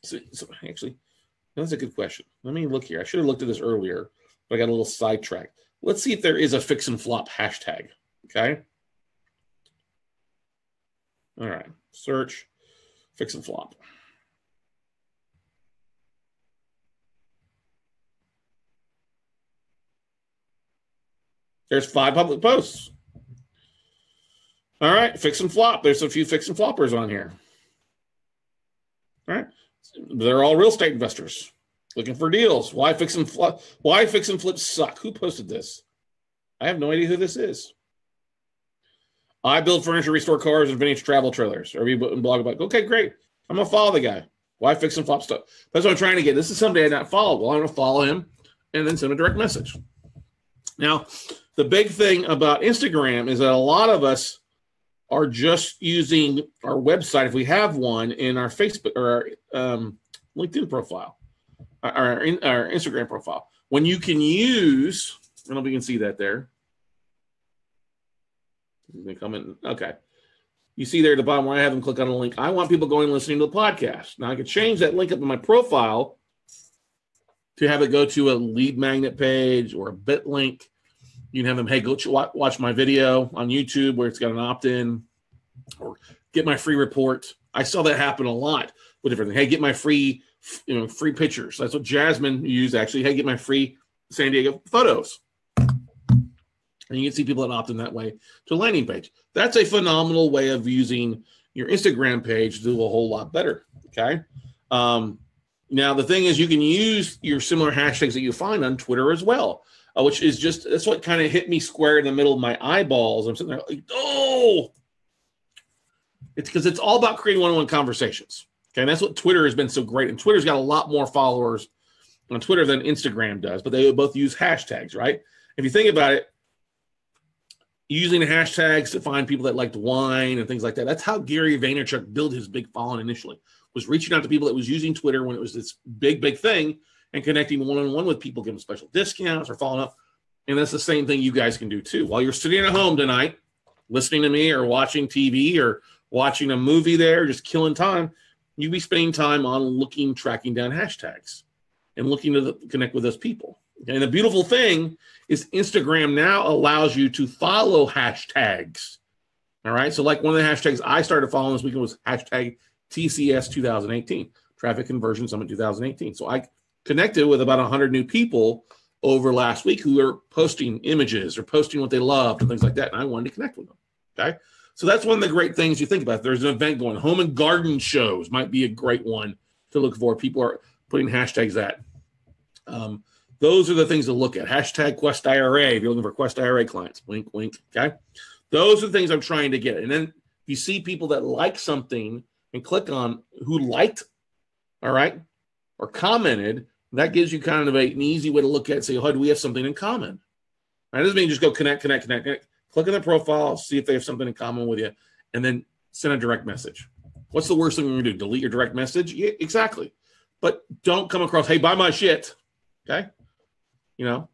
So, so actually, that's a good question. Let me look here. I should have looked at this earlier, but I got a little sidetracked. Let's see if there is a fix and flop hashtag. Okay. All right. Search fix and flop. There's five public posts. All right, fix and flop. There's a few fix and floppers on here. All right, they're all real estate investors. Looking for deals. Why fix and flip? Why fix and flip suck? Who posted this? I have no idea who this is. I build furniture, restore cars, and vintage travel trailers. Or we blog about. Okay, great. I'm gonna follow the guy. Why fix and flop stuff? That's what I'm trying to get. This is somebody I not follow. Well, I'm gonna follow him and then send a direct message. Now, the big thing about Instagram is that a lot of us are just using our website if we have one in our Facebook or our um, LinkedIn profile, our, in, our Instagram profile. When you can use, I don't know if you can see that there. Comment. Okay. You see there at the bottom where I have them click on a link. I want people going and listening to the podcast. Now I can change that link up in my profile to have it go to a lead magnet page or a bit link. You can have them, hey, go ch- watch my video on YouTube where it's got an opt-in, or get my free report. I saw that happen a lot with everything. Hey, get my free, you know, free pictures. That's what Jasmine used actually. Hey, get my free San Diego photos. And you can see people that opt in that way to a landing page. That's a phenomenal way of using your Instagram page to do a whole lot better. Okay. Um, now the thing is, you can use your similar hashtags that you find on Twitter as well. Uh, which is just, that's what kind of hit me square in the middle of my eyeballs. I'm sitting there like, oh, it's because it's all about creating one-on-one conversations. Okay, and that's what Twitter has been so great. And Twitter's got a lot more followers on Twitter than Instagram does, but they both use hashtags, right? If you think about it, using hashtags to find people that liked wine and things like that. That's how Gary Vaynerchuk built his big following initially, was reaching out to people that was using Twitter when it was this big, big thing, and connecting one-on-one with people, give them special discounts or following up. And that's the same thing you guys can do too. While you're sitting at home tonight, listening to me or watching T V or watching a movie there, just killing time, you'll be spending time on looking, tracking down hashtags and looking to the, connect with those people. And the beautiful thing is Instagram now allows you to follow hashtags. All right, so like one of the hashtags I started following this weekend was hashtag T C S twenty eighteen, Traffic Conversion Summit twenty eighteen. So I connected with about one hundred new people over last week who are posting images or posting what they loved and things like that, and I wanted to connect with them, okay? So that's one of the great things you think about. There's an event going. Home and garden shows might be a great one to look for. People are putting hashtags at. Um, those are the things to look at. Hashtag Quest I R A if you're looking for Quest I R A clients. Wink, wink, okay? Those are the things I'm trying to get. And then if you see people that like something and click on who liked, all right, or commented, that gives you kind of a, an easy way to look at it and say, oh, do we have something in common? That doesn't mean just go connect, connect, connect, connect. Click on their profile, see if they have something in common with you, and then send a direct message. What's the worst thing you're going to do? Delete your direct message? Yeah, exactly. But don't come across, hey, buy my shit, okay? You know,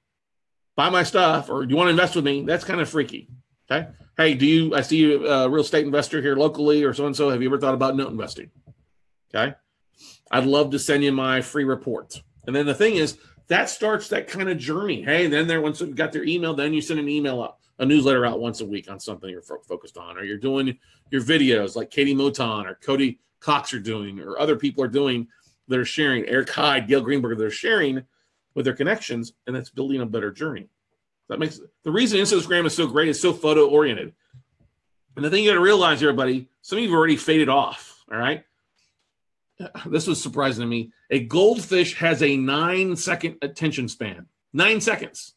buy my stuff, or do you want to invest with me? That's kind of freaky, okay? Hey, do you, I see you a uh, real estate investor here locally or so-and-so. Have you ever thought about note investing? Okay? I'd love to send you my free report. And then the thing is, that starts that kind of journey. Hey, then there once you got their email, then you send an email out, a newsletter out once a week on something you're fo- focused on, or you're doing your videos like Katie Moton or Cody Cox are doing, or other people are doing that are sharing, Eric Hyde, Gail Greenberger, they're sharing with their connections, and that's building a better journey. That makes the reason Instagram is so great, is so photo oriented. And the thing you got to realize, everybody, some of you have already faded off. All right. This was surprising to me. A goldfish has a nine-second attention span. Nine seconds.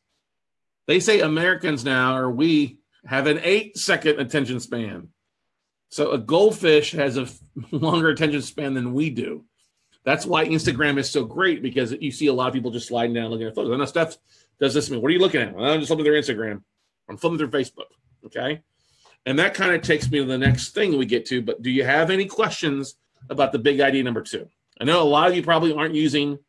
They say Americans now, or we, have an eight-second attention span. So a goldfish has a longer attention span than we do. That's why Instagram is so great, because you see a lot of people just sliding down looking at photos. I know Steph does this to me. What are you looking at? I'm just looking at their Instagram. I'm flipping through Facebook, okay? And that kind of takes me to the next thing we get to, but do you have any questions about the big idea number two? I know a lot of you probably aren't using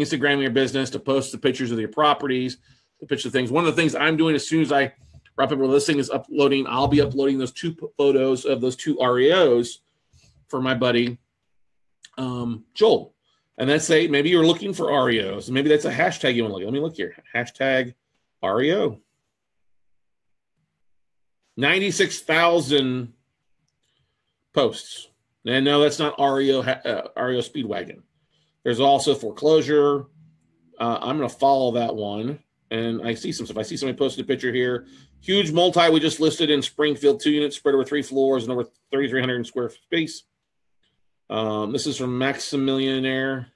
Instagram in your business to post the pictures of your properties, to picture things. One of the things I'm doing as soon as I wrap up with this thing is uploading, I'll be uploading those two photos of those two R E Os for my buddy um, Joel. And that's a, maybe you're looking for R E Os, and maybe that's a hashtag you want to look at. Let me look here. Hashtag R E O. ninety-six thousand posts. And no, that's not R E O, uh, R E O Speedwagon. There's also foreclosure. Uh, I'm going to follow that one. And I see some stuff. I see somebody posted a picture here. Huge multi we just listed in Springfield, two units spread over three floors and over thirty-three hundred square space. Um, this is from Maximillionaire.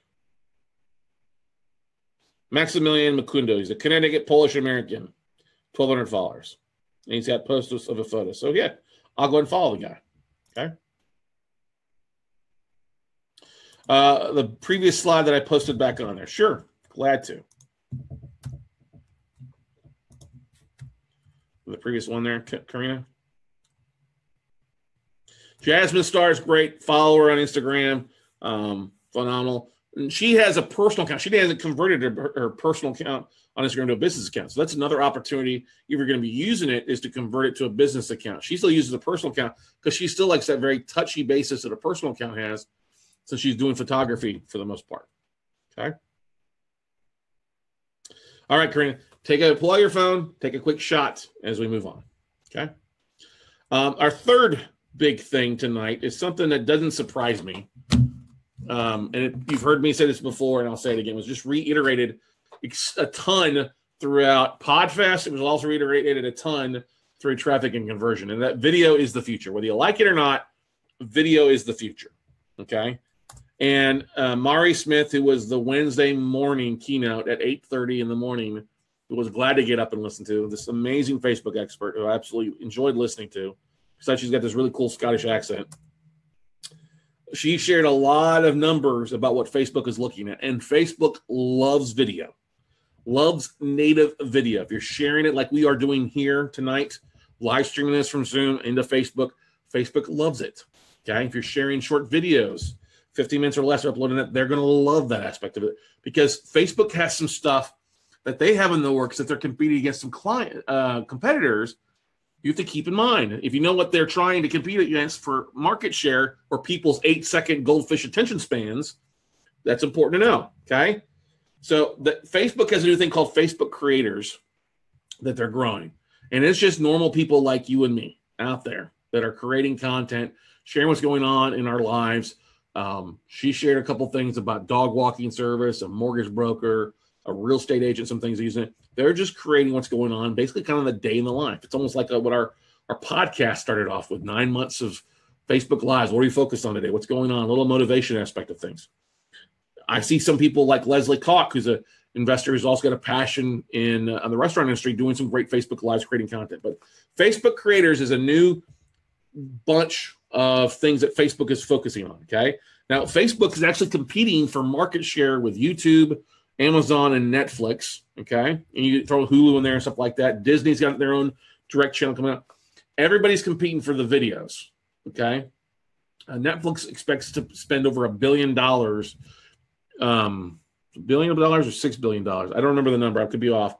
Maximilian Macundo. He's a Connecticut Polish-American, twelve hundred followers. And he's got posts of a photo. So, yeah, I'll go and follow the guy. Okay. Uh, the previous slide that I posted back on there. Sure. Glad to. The previous one there, Karina. Jasmine Star is great. Follow her on Instagram. Um, phenomenal. And she has a personal account. She hasn't converted her, her personal account on Instagram to a business account. So that's another opportunity. If you're going to be using it, is to convert it to a business account. She still uses a personal account because she still likes that very touchy basis that a personal account has, since she's doing photography for the most part. Okay. All right, Karina, take a pull out your phone, take a quick shot as we move on. Okay. Um, our third big thing tonight is something that doesn't surprise me. Um, and it, you've heard me say this before, and I'll say it again. It was just reiterated a ton throughout PodFest. It was also reiterated a ton through Traffic and Conversion. And that video is the future. Whether you like it or not, video is the future. Okay. And uh, Mari Smith, who was the Wednesday morning keynote at eight thirty in the morning, who was glad to get up and listen to, this amazing Facebook expert who I absolutely enjoyed listening to. Besides, she's got this really cool Scottish accent. She shared a lot of numbers about what Facebook is looking at. And Facebook loves video, loves native video. If you're sharing it like we are doing here tonight, live streaming this from Zoom into Facebook, Facebook loves it. Okay, if you're sharing short videos, fifteen minutes or less, uploading it, they're going to love that aspect of it, because Facebook has some stuff that they have in the works that they're competing against some client uh, competitors. You have to keep in mind, if you know what they're trying to compete against for market share or people's eight-second goldfish attention spans, that's important to know, okay? So the, Facebook has a new thing called Facebook Creators that they're growing, and it's just normal people like you and me out there that are creating content, sharing what's going on in our lives. Um, she shared a couple things about dog walking service, a mortgage broker, a real estate agent, some things using it. They're just creating what's going on, basically kind of the day in the life. It's almost like a, what our, our podcast started off with, nine months of Facebook Lives. What are we focused on today? What's going on? A little motivation aspect of things. I see some people like Leslie Kalk, who's an investor who's also got a passion in uh, the restaurant industry, doing some great Facebook Lives, creating content. But Facebook Creators is a new bunch of things that Facebook is focusing on, okay? Now, Facebook is actually competing for market share with YouTube, Amazon, and Netflix, okay? And you throw Hulu in there and stuff like that. Disney's got their own direct channel coming out. Everybody's competing for the videos, okay? Uh, Netflix expects to spend over a billion dollars, um, billion dollars or six billion dollars. I don't remember the number. I could be off,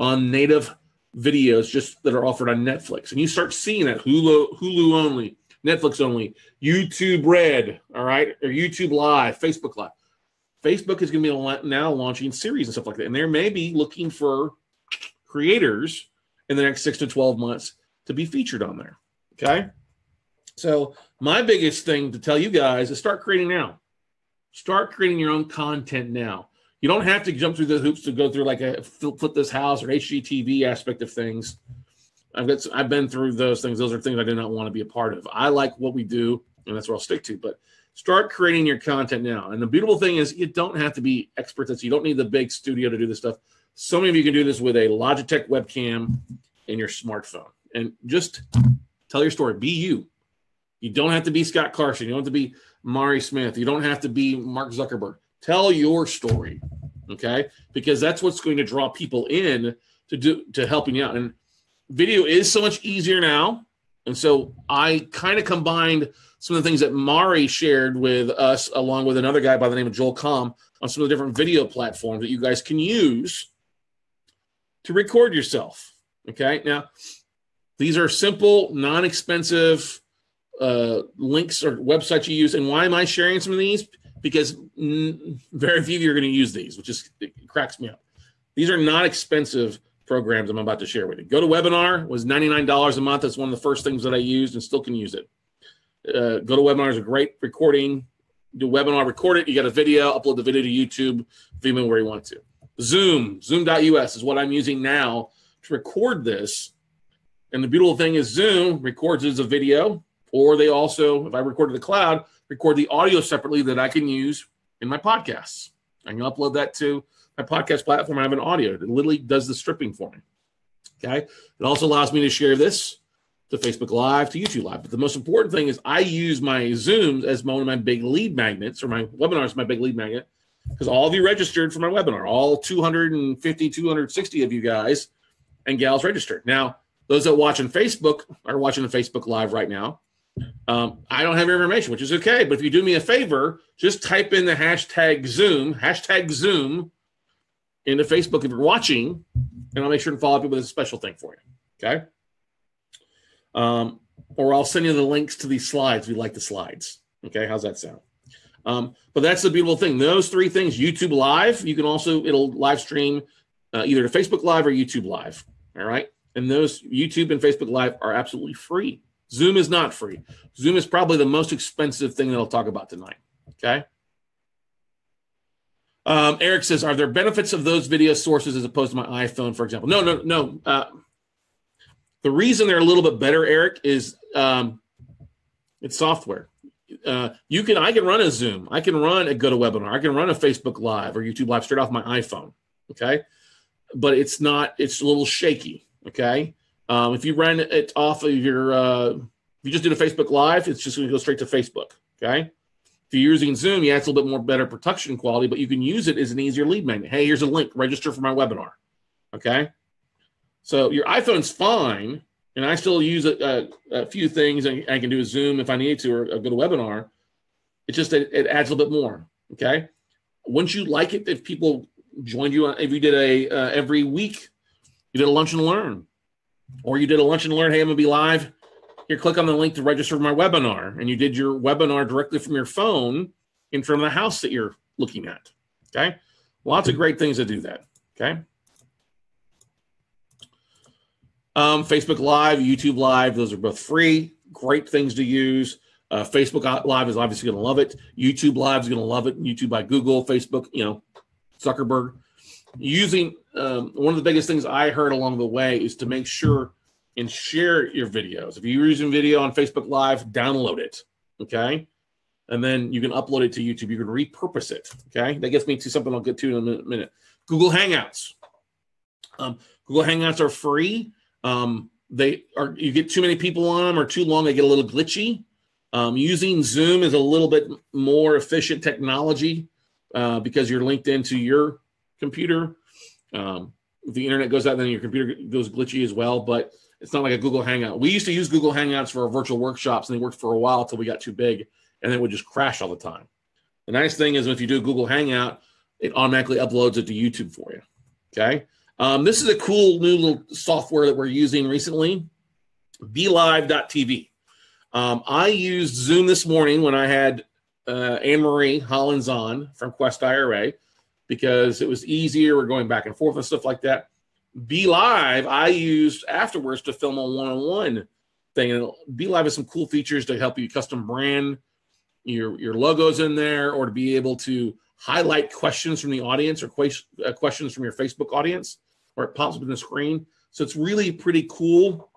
on native videos just that are offered on Netflix. And you start seeing that Hulu, Hulu only, Netflix only, YouTube Red, all right, or YouTube Live, Facebook Live. Facebook is going to be now launching series and stuff like that. And they may be looking for creators in the next six to twelve months to be featured on there. Okay. So my biggest thing to tell you guys is start creating now. Start creating your own content now. You don't have to jump through the hoops to go through like a Flip This House or H G T V aspect of things. I've got, I've been through those things. Those are things I did not want to be a part of. I like what we do, and that's what I'll stick to. But start creating your content now. And the beautiful thing is you don't have to be experts. So you don't need the big studio to do this stuff. So many of you can do this with a Logitech webcam and your smartphone. And just tell your story. Be you. You don't have to be Scott Carson. You don't have to be Mari Smith. You don't have to be Mark Zuckerberg. Tell your story, okay? Because that's what's going to draw people in to do to helping you out. And video is so much easier now. And so I kind of combined some of the things that Mari shared with us, along with another guy by the name of Joel Com, on some of the different video platforms that you guys can use to record yourself. Okay. Now, these are simple, non-expensive uh, links or websites you use. And why am I sharing some of these? Because n- very few of you are going to use these, which is, it cracks me up. These are not expensive programs I'm about to share with you. GoToWebinar was ninety-nine dollars a month. That's one of the first things that I used and still can use it. Uh, GoToWebinar is a great recording. Do webinar, record it. You got a video, upload the video to YouTube, Vimeo, where you want to. Zoom, Zoom dot U S is what I'm using now to record this. And the beautiful thing is Zoom records as a video, or they also, if I record to the cloud, record the audio separately that I can use in my podcasts. I can upload that to my podcast platform, I have an audio. It literally does the stripping for me. Okay. It also allows me to share this to Facebook Live, to YouTube Live. But the most important thing is I use my Zooms as one of my big lead magnets, or my webinars, my big lead magnet, because all of you registered for my webinar, all two hundred fifty, two hundred sixty of you guys and gals registered. Now, those that watch on Facebook are watching the Facebook Live right now. Um, I don't have your information, which is okay. But if you do me a favor, just type in the hashtag Zoom, hashtag Zoom into Facebook if you're watching, and I'll make sure to follow up with a special thing for you. Okay. Um, or I'll send you the links to these slides. We like the slides. Okay. How's that sound? Um, but that's the beautiful thing. Those three things, YouTube Live, you can also, it'll live stream uh, either to Facebook Live or YouTube Live. All right. And those YouTube and Facebook Live are absolutely free. Zoom is not free. Zoom is probably the most expensive thing that I'll talk about tonight, okay? Um, Eric says, are there benefits of those video sources as opposed to my iPhone, for example? No, no, no. Uh, the reason they're a little bit better, Eric, is um, it's software. Uh, you can, I can run a Zoom. I can run a GoToWebinar. I can run a Facebook Live or YouTube Live straight off my iPhone, okay? But it's not, it's a little shaky, okay? Um, if you run it off of your, uh, if you just did a Facebook Live, it's just going to go straight to Facebook, okay? If you're using Zoom, yeah, it's a little bit more better production quality, but you can use it as an easier lead magnet. Hey, here's a link. Register for my webinar, okay? So your iPhone's fine, and I still use a, a, a few things. I, I can do a Zoom if I need to or a GoToWebinar. It's just that it adds a little bit more, okay? Wouldn't you like it if people joined you, on, if you did a uh, every week, you did a lunch and learn? Or you did a lunch and learn, hey, I'm going to be live. Here, click on the link to register for my webinar. And you did your webinar directly from your phone in front of the house that you're looking at, okay? Lots of great things to do that, okay? Um, Facebook Live, YouTube Live, those are both free. Great things to use. Uh, Facebook Live is obviously going to love it. YouTube Live is going to love it. YouTube by Google, Facebook, you know, Zuckerberg. Using um, one of the biggest things I heard along the way is to make sure and share your videos. If you're using video on Facebook Live, download it, okay? And then you can upload it to YouTube. You can repurpose it, okay? That gets me to something I'll get to in a minute. Google Hangouts. Um, Google Hangouts are free. Um, they are. You get too many people on them or too long, they get a little glitchy. Um, using Zoom is a little bit more efficient technology uh, because you're linked into your computer. Um, the internet goes out, then your computer goes glitchy as well, but it's not like a Google Hangout. We used to use Google Hangouts for our virtual workshops, and they worked for a while until we got too big, and then it would just crash all the time. The nice thing is if you do a Google Hangout, it automatically uploads it to YouTube for you, okay? Um, this is a cool new little software that we're using recently, be live dot t v. Um, I used Zoom this morning when I had uh, Anne-Marie Hollins on from Quest I R A, because it was easier. We're going back and forth and stuff like that. Be Live, I used afterwards to film a one-on-one thing. And Be Live has some cool features to help you custom brand your, your logos in there, or to be able to highlight questions from the audience or que- uh, questions from your Facebook audience, or it pops up in the screen. So it's really pretty cool.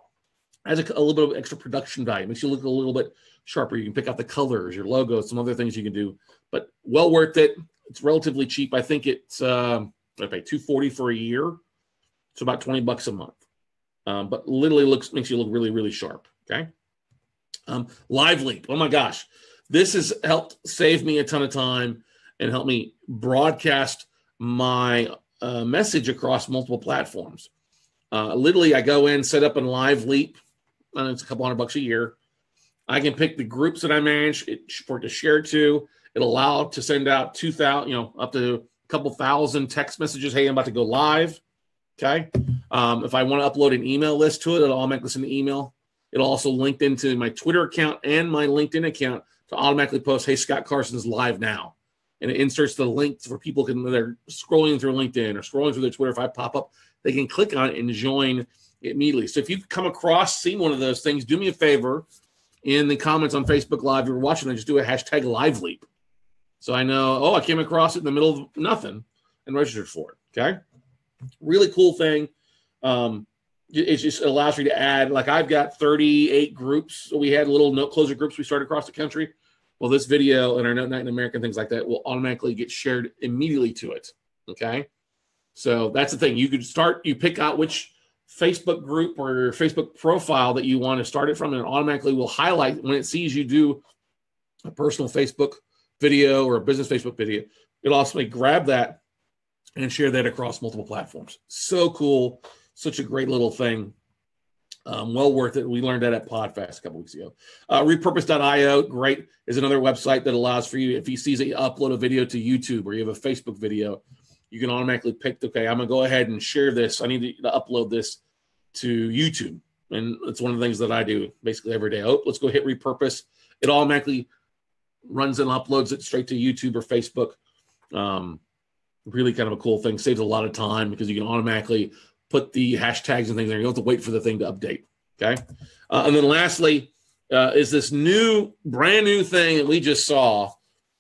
Adds a, a little bit of extra production value. Makes you look a little bit sharper. You can pick out the colors, your logos, some other things you can do. But well worth it. It's relatively cheap. I think it's uh, I pay two hundred forty dollars for a year. It's about twenty bucks a month, um, but literally looks makes you look really, really sharp. Okay, um, LiveLink. Oh my gosh, this has helped save me a ton of time and help me broadcast my uh, message across multiple platforms. Uh, literally, I go in, set up a LiveLink, and it's a couple hundred bucks a year. I can pick the groups that I manage it, for it to share to. It'll allow to send out two thousand, you know, up to a couple thousand text messages. Hey, I'm about to go live. Okay. Um, if I want to upload an email list to it, it'll automatically send an email. It'll also link into my Twitter account and my LinkedIn account to automatically post, hey, Scott Carson's live now. And it inserts the links for people can, they're scrolling through LinkedIn or scrolling through their Twitter. If I pop up, they can click on it and join immediately. So if you've come across, seen one of those things, do me a favor in the comments on Facebook Live. If you're watching, I just do a hashtag LiveLeap. So I know, oh, I came across it in the middle of nothing and registered for it, okay? Really cool thing. Um, it just allows you to add, like I've got thirty-eight groups. We had little Note Closer groups we started across the country. Well, this video and our Note Night in America and things like that will automatically get shared immediately to it, okay? So that's the thing. You could start, you pick out which Facebook group or your Facebook profile that you want to start it from, and it automatically will highlight when it sees you do a personal Facebook video or a business Facebook video. It'll also grab that and share that across multiple platforms. So cool. Such a great little thing. Um, well worth it. We learned that at PodFest a couple weeks ago. Uh, repurpose dot i o, great, is another website that allows for you, if he sees that you upload a video to YouTube or you have a Facebook video, you can automatically pick, okay, I'm going to go ahead and share this. I need to upload this to YouTube. And it's one of the things that I do basically every day. Oh, let's go hit repurpose. It automatically runs and uploads it straight to YouTube or Facebook. Um, really kind of a cool thing. Saves a lot of time because you can automatically put the hashtags and things there. You don't have to wait for the thing to update, okay? Uh, and then lastly uh, is this new, brand new thing that we just saw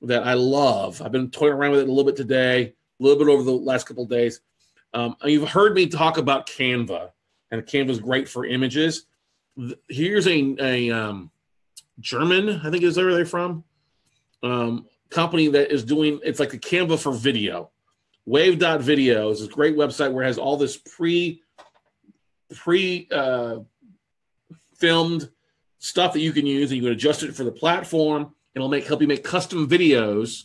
that I love. I've been toying around with it a little bit today, a little bit over the last couple of days. Um, you've heard me talk about Canva, and Canva is great for images. Here's a, a um, German, I think is where they're from, um, company that is doing, it's like a Canva for video. Wave.video is this great website where it has all this pre, pre uh, filmed stuff that you can use, and you can adjust it for the platform. It'll make help you make custom videos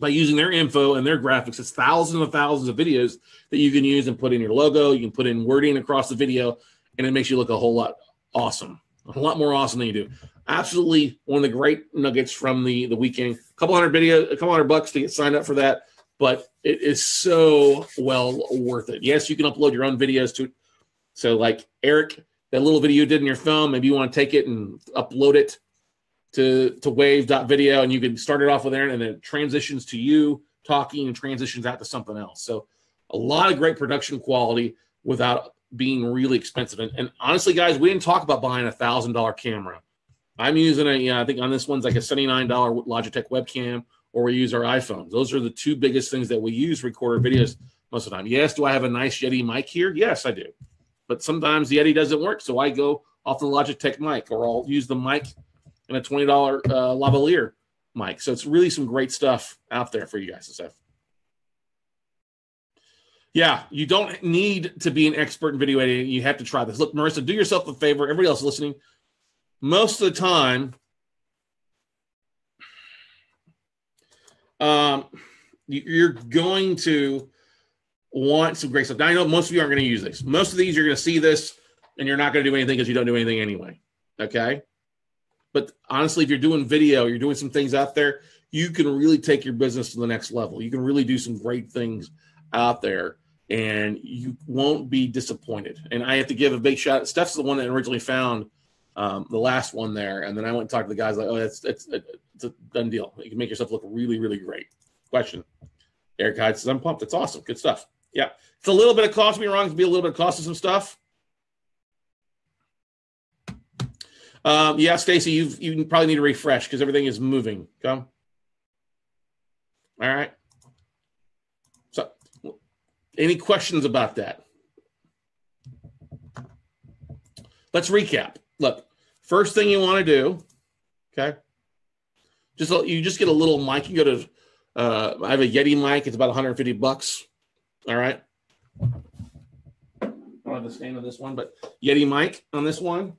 by using their info and their graphics. It's thousands and thousands of videos that you can use and put in your logo. You can put in wording across the video, and it makes you look a whole lot awesome, a lot more awesome than you do. Absolutely one of the great nuggets from the, the weekend. A couple hundred videos, a couple hundred bucks to get signed up for that. But it is so well worth it. Yes, you can upload your own videos to it. So like Eric, that little video you did in your phone, maybe you want to take it and upload it to, to wave.video, and you can start it off with Aaron, and it transitions to you talking and transitions out to something else. So a lot of great production quality without being really expensive. And, and honestly, guys, we didn't talk about buying a one thousand dollar camera. I'm using a, you know, I think on this one's like a seventy-nine dollar Logitech webcam, or we use our iPhones. Those are the two biggest things that we use to record our videos most of the time. Yes, do I have a nice Yeti mic here? Yes, I do. But sometimes the Yeti doesn't work, so I go off the Logitech mic, or I'll use the mic and a twenty dollar uh, lavalier mic. So it's really some great stuff out there for you guys and stuff. Yeah, you don't need to be an expert in video editing. You have to try this. Look, Marissa, do yourself a favor. Everybody else listening, most of the time, Um, you're going to want some great stuff. Now, I know most of you aren't going to use this. Most of these, you're going to see this, and you're not going to do anything because you don't do anything anyway, okay? But honestly, if you're doing video, you're doing some things out there, you can really take your business to the next level. You can really do some great things out there, and you won't be disappointed. And I have to give a big shout out. Steph's the one that originally found um, the last one there, and then I went and talked to the guys like, oh, that's that's. that's it's a done deal. You can make yourself look really, really great. Question. Eric Hyde says, I'm pumped. It's awesome. Good stuff. Yeah. It's a little bit of cost. Me wrong. It's be a little bit of cost of some stuff. Um, yeah, Stacy, you've, you probably need to refresh because everything is moving. Come. All right. So any questions about that? Let's recap. Look, first thing you want to do, okay, Just you just get a little mic. You go to, uh, I have a Yeti mic. It's about one hundred fifty bucks. All right. I don't have a stand on this one, but Yeti mic on this one.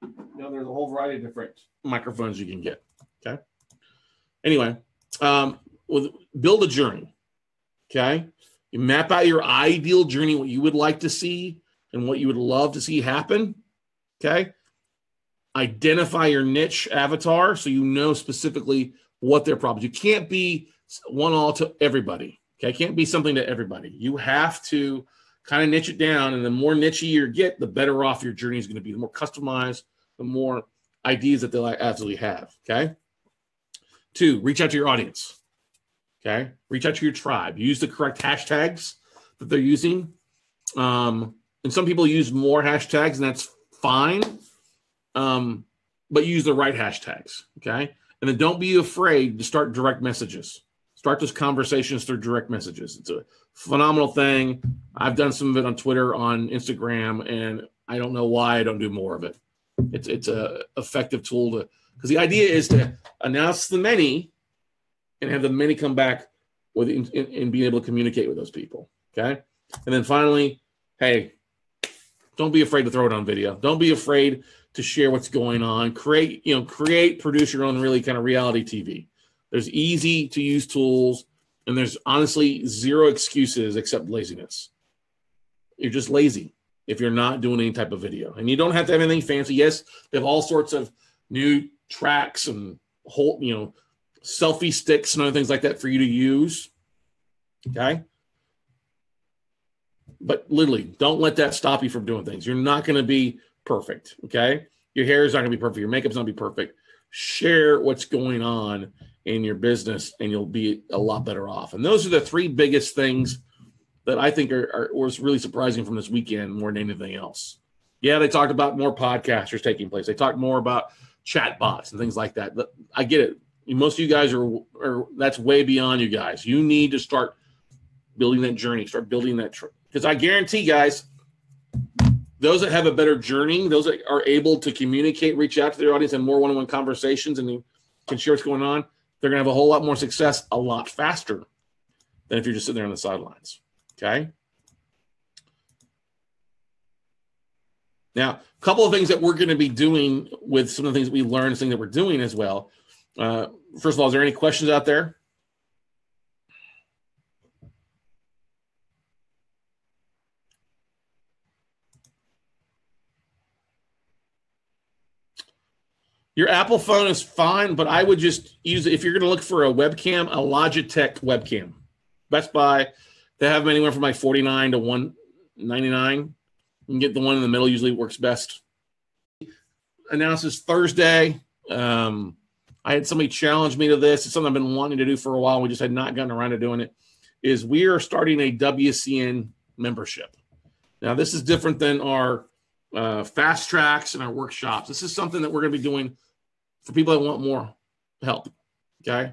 You know, there's a whole variety of different microphones you can get. Okay. Anyway, um, with, build a journey. Okay. You map out your ideal journey, what you would like to see and what you would love to see happen. Okay. Identify your niche avatar so you know specifically what their problems. You can't be one all to everybody. Okay, can't be something to everybody. You have to kind of niche it down, and the more niche you get, the better off your journey is going to be. The more customized, the more ideas that they'll absolutely have. Okay. Two, reach out to your audience. Okay, reach out to your tribe. Use the correct hashtags that they're using. Um, and some people use more hashtags, and that's fine. Um, but use the right hashtags, okay? And then don't be afraid to start direct messages. Start those conversations through direct messages. It's a phenomenal thing. I've done some of it on Twitter, on Instagram, and I don't know why I don't do more of it. It's it's a effective tool to, because the idea is to announce the many and have the many come back with and being able to communicate with those people, Okay. And then finally, hey, don't be afraid to throw it on video. Don't be afraid to share what's going on. Create, you know, create, produce your own really kind of reality T V. There's easy to use tools, and there's honestly zero excuses except laziness. You're just lazy if you're not doing any type of video. And you don't have to have anything fancy. Yes, they have all sorts of new tracks and whole, you know, selfie sticks and other things like that for you to use. Okay. But literally, don't let that stop you from doing things. You're not going to be perfect. Okay. Your hair is not going to be perfect. Your makeup's not going to be perfect. Share what's going on in your business, and you'll be a lot better off. And those are the three biggest things that I think are, are was really surprising from this weekend more than anything else. Yeah, they talked about more podcasters taking place. They talked more about chat bots and things like that. But I get it. Most of you guys are, are that's way beyond you guys. You need to start building that journey, start building that trip. Because I guarantee, guys, those that have a better journey, those that are able to communicate, reach out to their audience and more one-on-one conversations and can share what's going on, they're going to have a whole lot more success a lot faster than if you're just sitting there on the sidelines. Okay. Now, a couple of things that we're going to be doing with some of the things that we learned, things that we're doing as well. Uh, first of all, is there any questions out there? Your Apple phone is fine, but I would just use it if you're going to look for a webcam, a Logitech webcam. Best Buy, they have them anywhere from like forty-nine to one ninety-nine. You can get the one in the middle, usually works best. Announces Thursday. Um, I had somebody challenge me to this. It's something I've been wanting to do for a while. We just had not gotten around to doing it. Is we are starting a W C N membership. Now, this is different than our uh, fast tracks and our workshops. This is something that we're going to be doing for people that want more help, okay?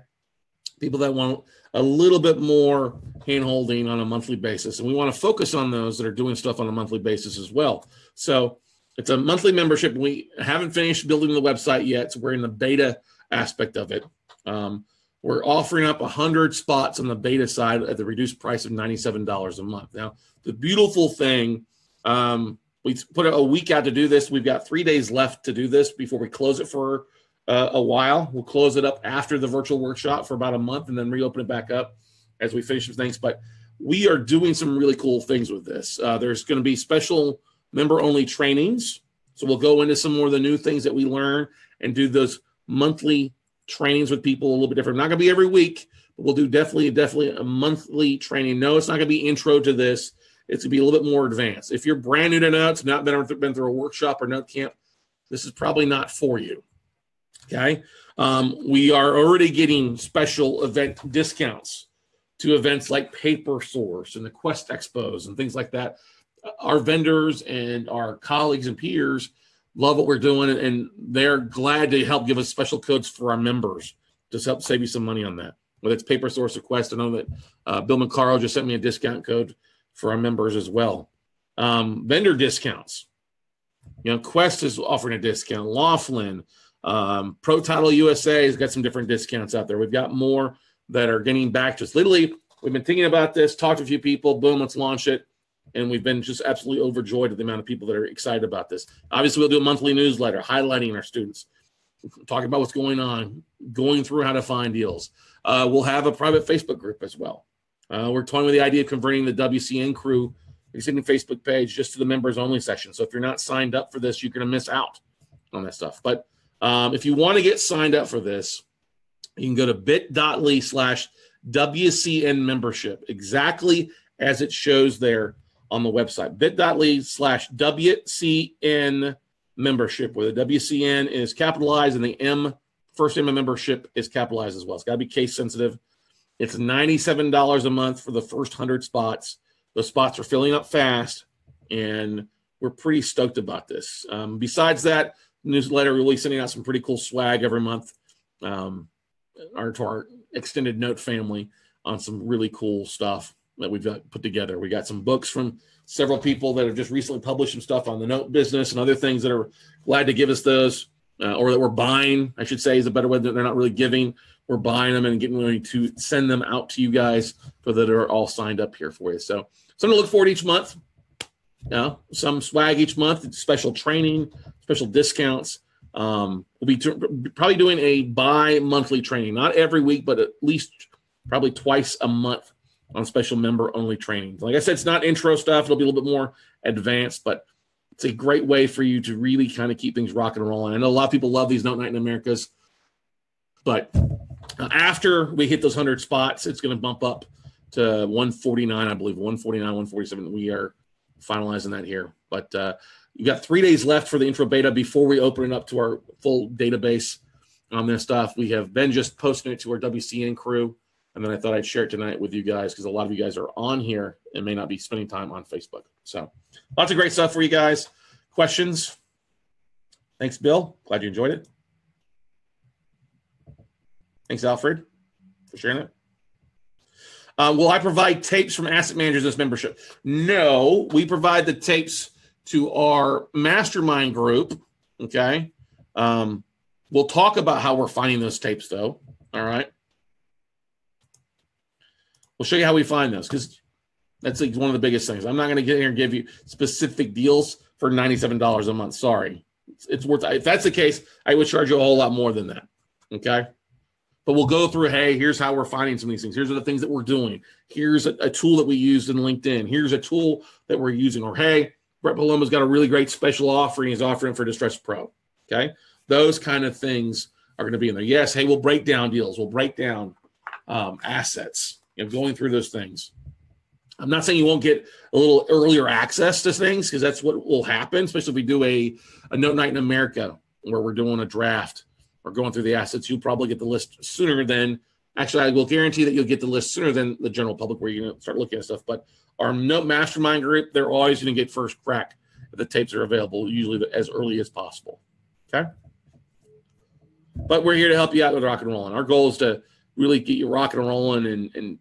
People that want a little bit more hand-holding on a monthly basis. And we want to focus on those that are doing stuff on a monthly basis as well. So it's a monthly membership. We haven't finished building the website yet, so we're in the beta aspect of it. Um, we're offering up one hundred spots on the beta side at the reduced price of ninety-seven dollars a month. Now, the beautiful thing, um, we put a week out to do this. We've got three days left to do this before we close it for uh, a while. We'll close it up after the virtual workshop for about a month and then reopen it back up as we finish some things. But we are doing some really cool things with this. Uh, there's going to be special member-only trainings. So we'll go into some more of the new things that we learn and do those monthly trainings with people a little bit different. Not going to be every week, but we'll do definitely, definitely a monthly training. No, it's not going to be intro to this. It's going to be a little bit more advanced. If you're brand new to Notes, not been, been through a workshop or Note Camp, this is probably not for you, okay? Um, we are already getting special event discounts to events like Paper Source and the Quest Expos and things like that. Our vendors and our colleagues and peers love what we're doing, and they're glad to help give us special codes for our members to help save you some money on that, whether it's Paper Source or Quest. I know that uh, Bill McCarroll just sent me a discount code for our members as well. Um, vendor discounts. You know, Quest is offering a discount. Laughlin, um, Pro Title U S A has got some different discounts out there. We've got more that are getting back to us. Literally, we've been thinking about this, talked to a few people, boom, let's launch it. And we've been just absolutely overjoyed at the amount of people that are excited about this. Obviously, we'll do a monthly newsletter, highlighting our students, talking about what's going on, going through how to find deals. Uh, we'll have a private Facebook group as well. Uh, we're toying with the idea of converting the W C N crew existing Facebook page just to the members only section. So if you're not signed up for this, you're going to miss out on that stuff. But um, if you want to get signed up for this, you can go to bit.ly slash WCN membership, exactly as it shows there on the website. Bit.ly slash WCN membership, where the W C N is capitalized and the M, first M of membership, is capitalized as well. It's got to be case sensitive. It's ninety-seven dollars a month for the first one hundred spots. Those spots are filling up fast, and we're pretty stoked about this. Um, besides that, newsletter, we're really sending out some pretty cool swag every month um, our, to our extended Note family on some really cool stuff that we've got put together. We got some books from several people that have just recently published some stuff on the Note business and other things that are glad to give us those. uh, or that we're buying, I should say, is a better way. They're not really giving. We're buying them and getting ready to send them out to you guys so that are all signed up here for you. So something to look forward to each month. You know, some swag each month, it's special training, special discounts. Um, we'll be probably doing a bi-monthly training, not every week, but at least probably twice a month on special member-only training. Like I said, it's not intro stuff. It'll be a little bit more advanced, but it's a great way for you to really kind of keep things rocking and rolling. I know a lot of people love these Note Night in Americas, but after we hit those one hundred spots, it's going to bump up to one forty-nine, I believe, one forty-nine, one forty-seven. We are finalizing that here, but uh, you got three days left for the intro beta before we open it up to our full database on this stuff. We have been just posting it to our W C N crew, and then I thought I'd share it tonight with you guys because a lot of you guys are on here and may not be spending time on Facebook. So lots of great stuff for you guys. Questions? Thanks, Bill. Glad you enjoyed it. Thanks, Alfred, for sharing it. Uh, will I provide tapes from asset managers as membership? No, we provide the tapes to our mastermind group, okay? Um, we'll talk about how we're finding those tapes, though, all right? We'll show you how we find those because that's like one of the biggest things. I'm not going to get here and give you specific deals for ninety-seven dollars a month. Sorry. It's, it's worth it. If that's the case, I would charge you a whole lot more than that, okay? But we'll go through, hey, here's how we're finding some of these things. Here's the things that we're doing. Here's a, a tool that we used in LinkedIn. Here's a tool that we're using. Or, hey, Brett Paloma's got a really great special offering. He's offering for Distress Pro, okay? Those kind of things are going to be in there. Yes, hey, we'll break down deals. We'll break down um, assets, you know, going through those things. I'm not saying you won't get a little earlier access to things because that's what will happen, especially if we do a, a Note Night in America where we're doing a draft. Or going through the assets, you'll probably get the list sooner than, actually, I will guarantee that you'll get the list sooner than the general public where you're going to start looking at stuff. But our Note Mastermind group, they're always going to get first crack if the tapes are available, usually as early as possible. Okay? But we're here to help you out with rock and rolling. Our goal is to really get you rock and rolling and, and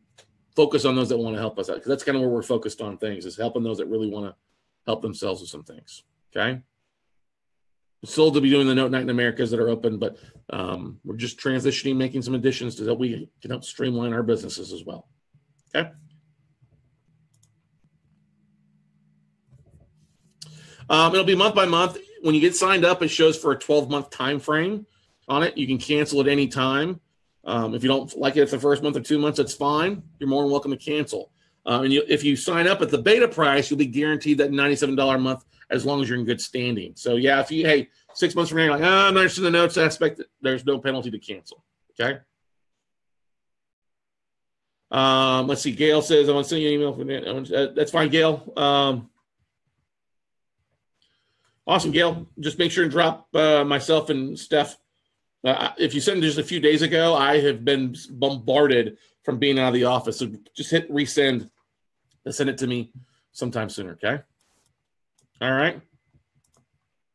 focus on those that want to help us out. Because that's kind of where we're focused on things, is helping those that really want to help themselves with some things. Okay? Still to be doing the Note Night in Americas that are open, but um, we're just transitioning, making some additions to that we can help streamline our businesses as well. Okay. Um, it'll be month by month. When you get signed up, it shows for a twelve month time frame on it. You can cancel at any time. Um, if you don't like it, if the first month or two months, that's fine. You're more than welcome to cancel. Uh, and you, if you sign up at the beta price, you'll be guaranteed that ninety-seven dollars a month as long as you're in good standing. So, yeah, if you, hey, six months from now, you're like, oh, I'm not interested in the notes aspect, there's no penalty to cancel, okay? Um, let's see. Gail says, I want to send you an email. From that. That's fine, Gail. Um, awesome, Gail. Just make sure and drop uh, myself and Steph. Uh, if you sent just a few days ago, I have been bombarded from being out of the office. So just hit resend and send it to me sometime sooner, okay? All right.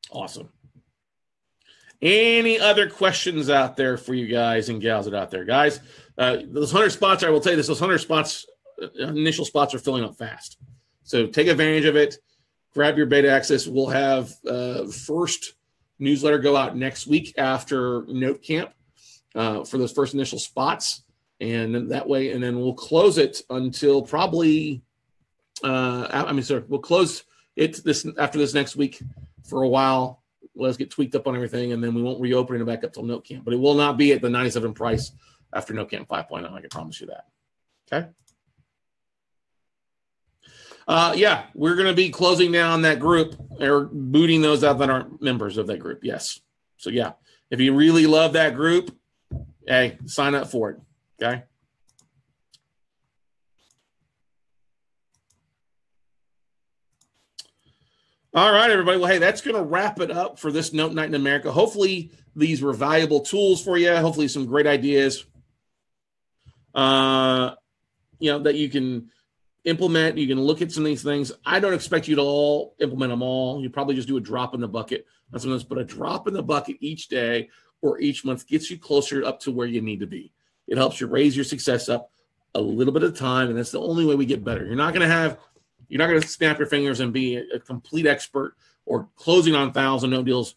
Awesome. Any other questions out there for you guys and gals that are out there? Guys, uh, those one hundred spots, I will tell you this, those one hundred spots, initial spots are filling up fast. So take advantage of it. Grab your beta access. We'll have uh, first newsletter go out next week after Note Camp uh, for those first initial spots. And then that way, and then we'll close it until probably, uh, I mean, sorry, we'll close It's this after this next week for a while. Let's get tweaked up on everything, and then we won't reopen it back up till Note Camp. But it will not be at the ninety-seven price after Note Camp five point oh. I can promise you that. Okay. Uh, yeah, we're going to be closing down that group or booting those out that aren't members of that group. Yes. So yeah, if you really love that group, hey, sign up for it. Okay. All right, everybody. Well, hey, that's going to wrap it up for this Note Night in America. Hopefully, these were valuable tools for you. Hopefully, some great ideas, uh, you know, that you can implement. You can look at some of these things. I don't expect you to all implement them all. You probably just do a drop in the bucket on some of those, but a drop in the bucket each day or each month gets you closer up to where you need to be. It helps you raise your success up a little bit at a time, and that's the only way we get better. You're not going to have You're not going to snap your fingers and be a complete expert or closing on one thousand no deals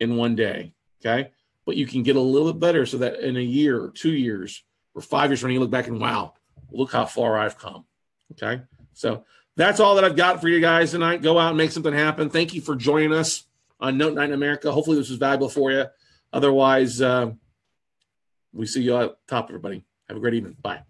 in one day. okay? But you can get a little bit better so that in a year or two years or five years from now, you look back and wow, look how far I've come, okay? So that's all that I've got for you guys tonight. Go out and make something happen. Thank you for joining us on Note Night in America. Hopefully this was valuable for you. Otherwise, uh, we see you out top, everybody. Have a great evening. Bye.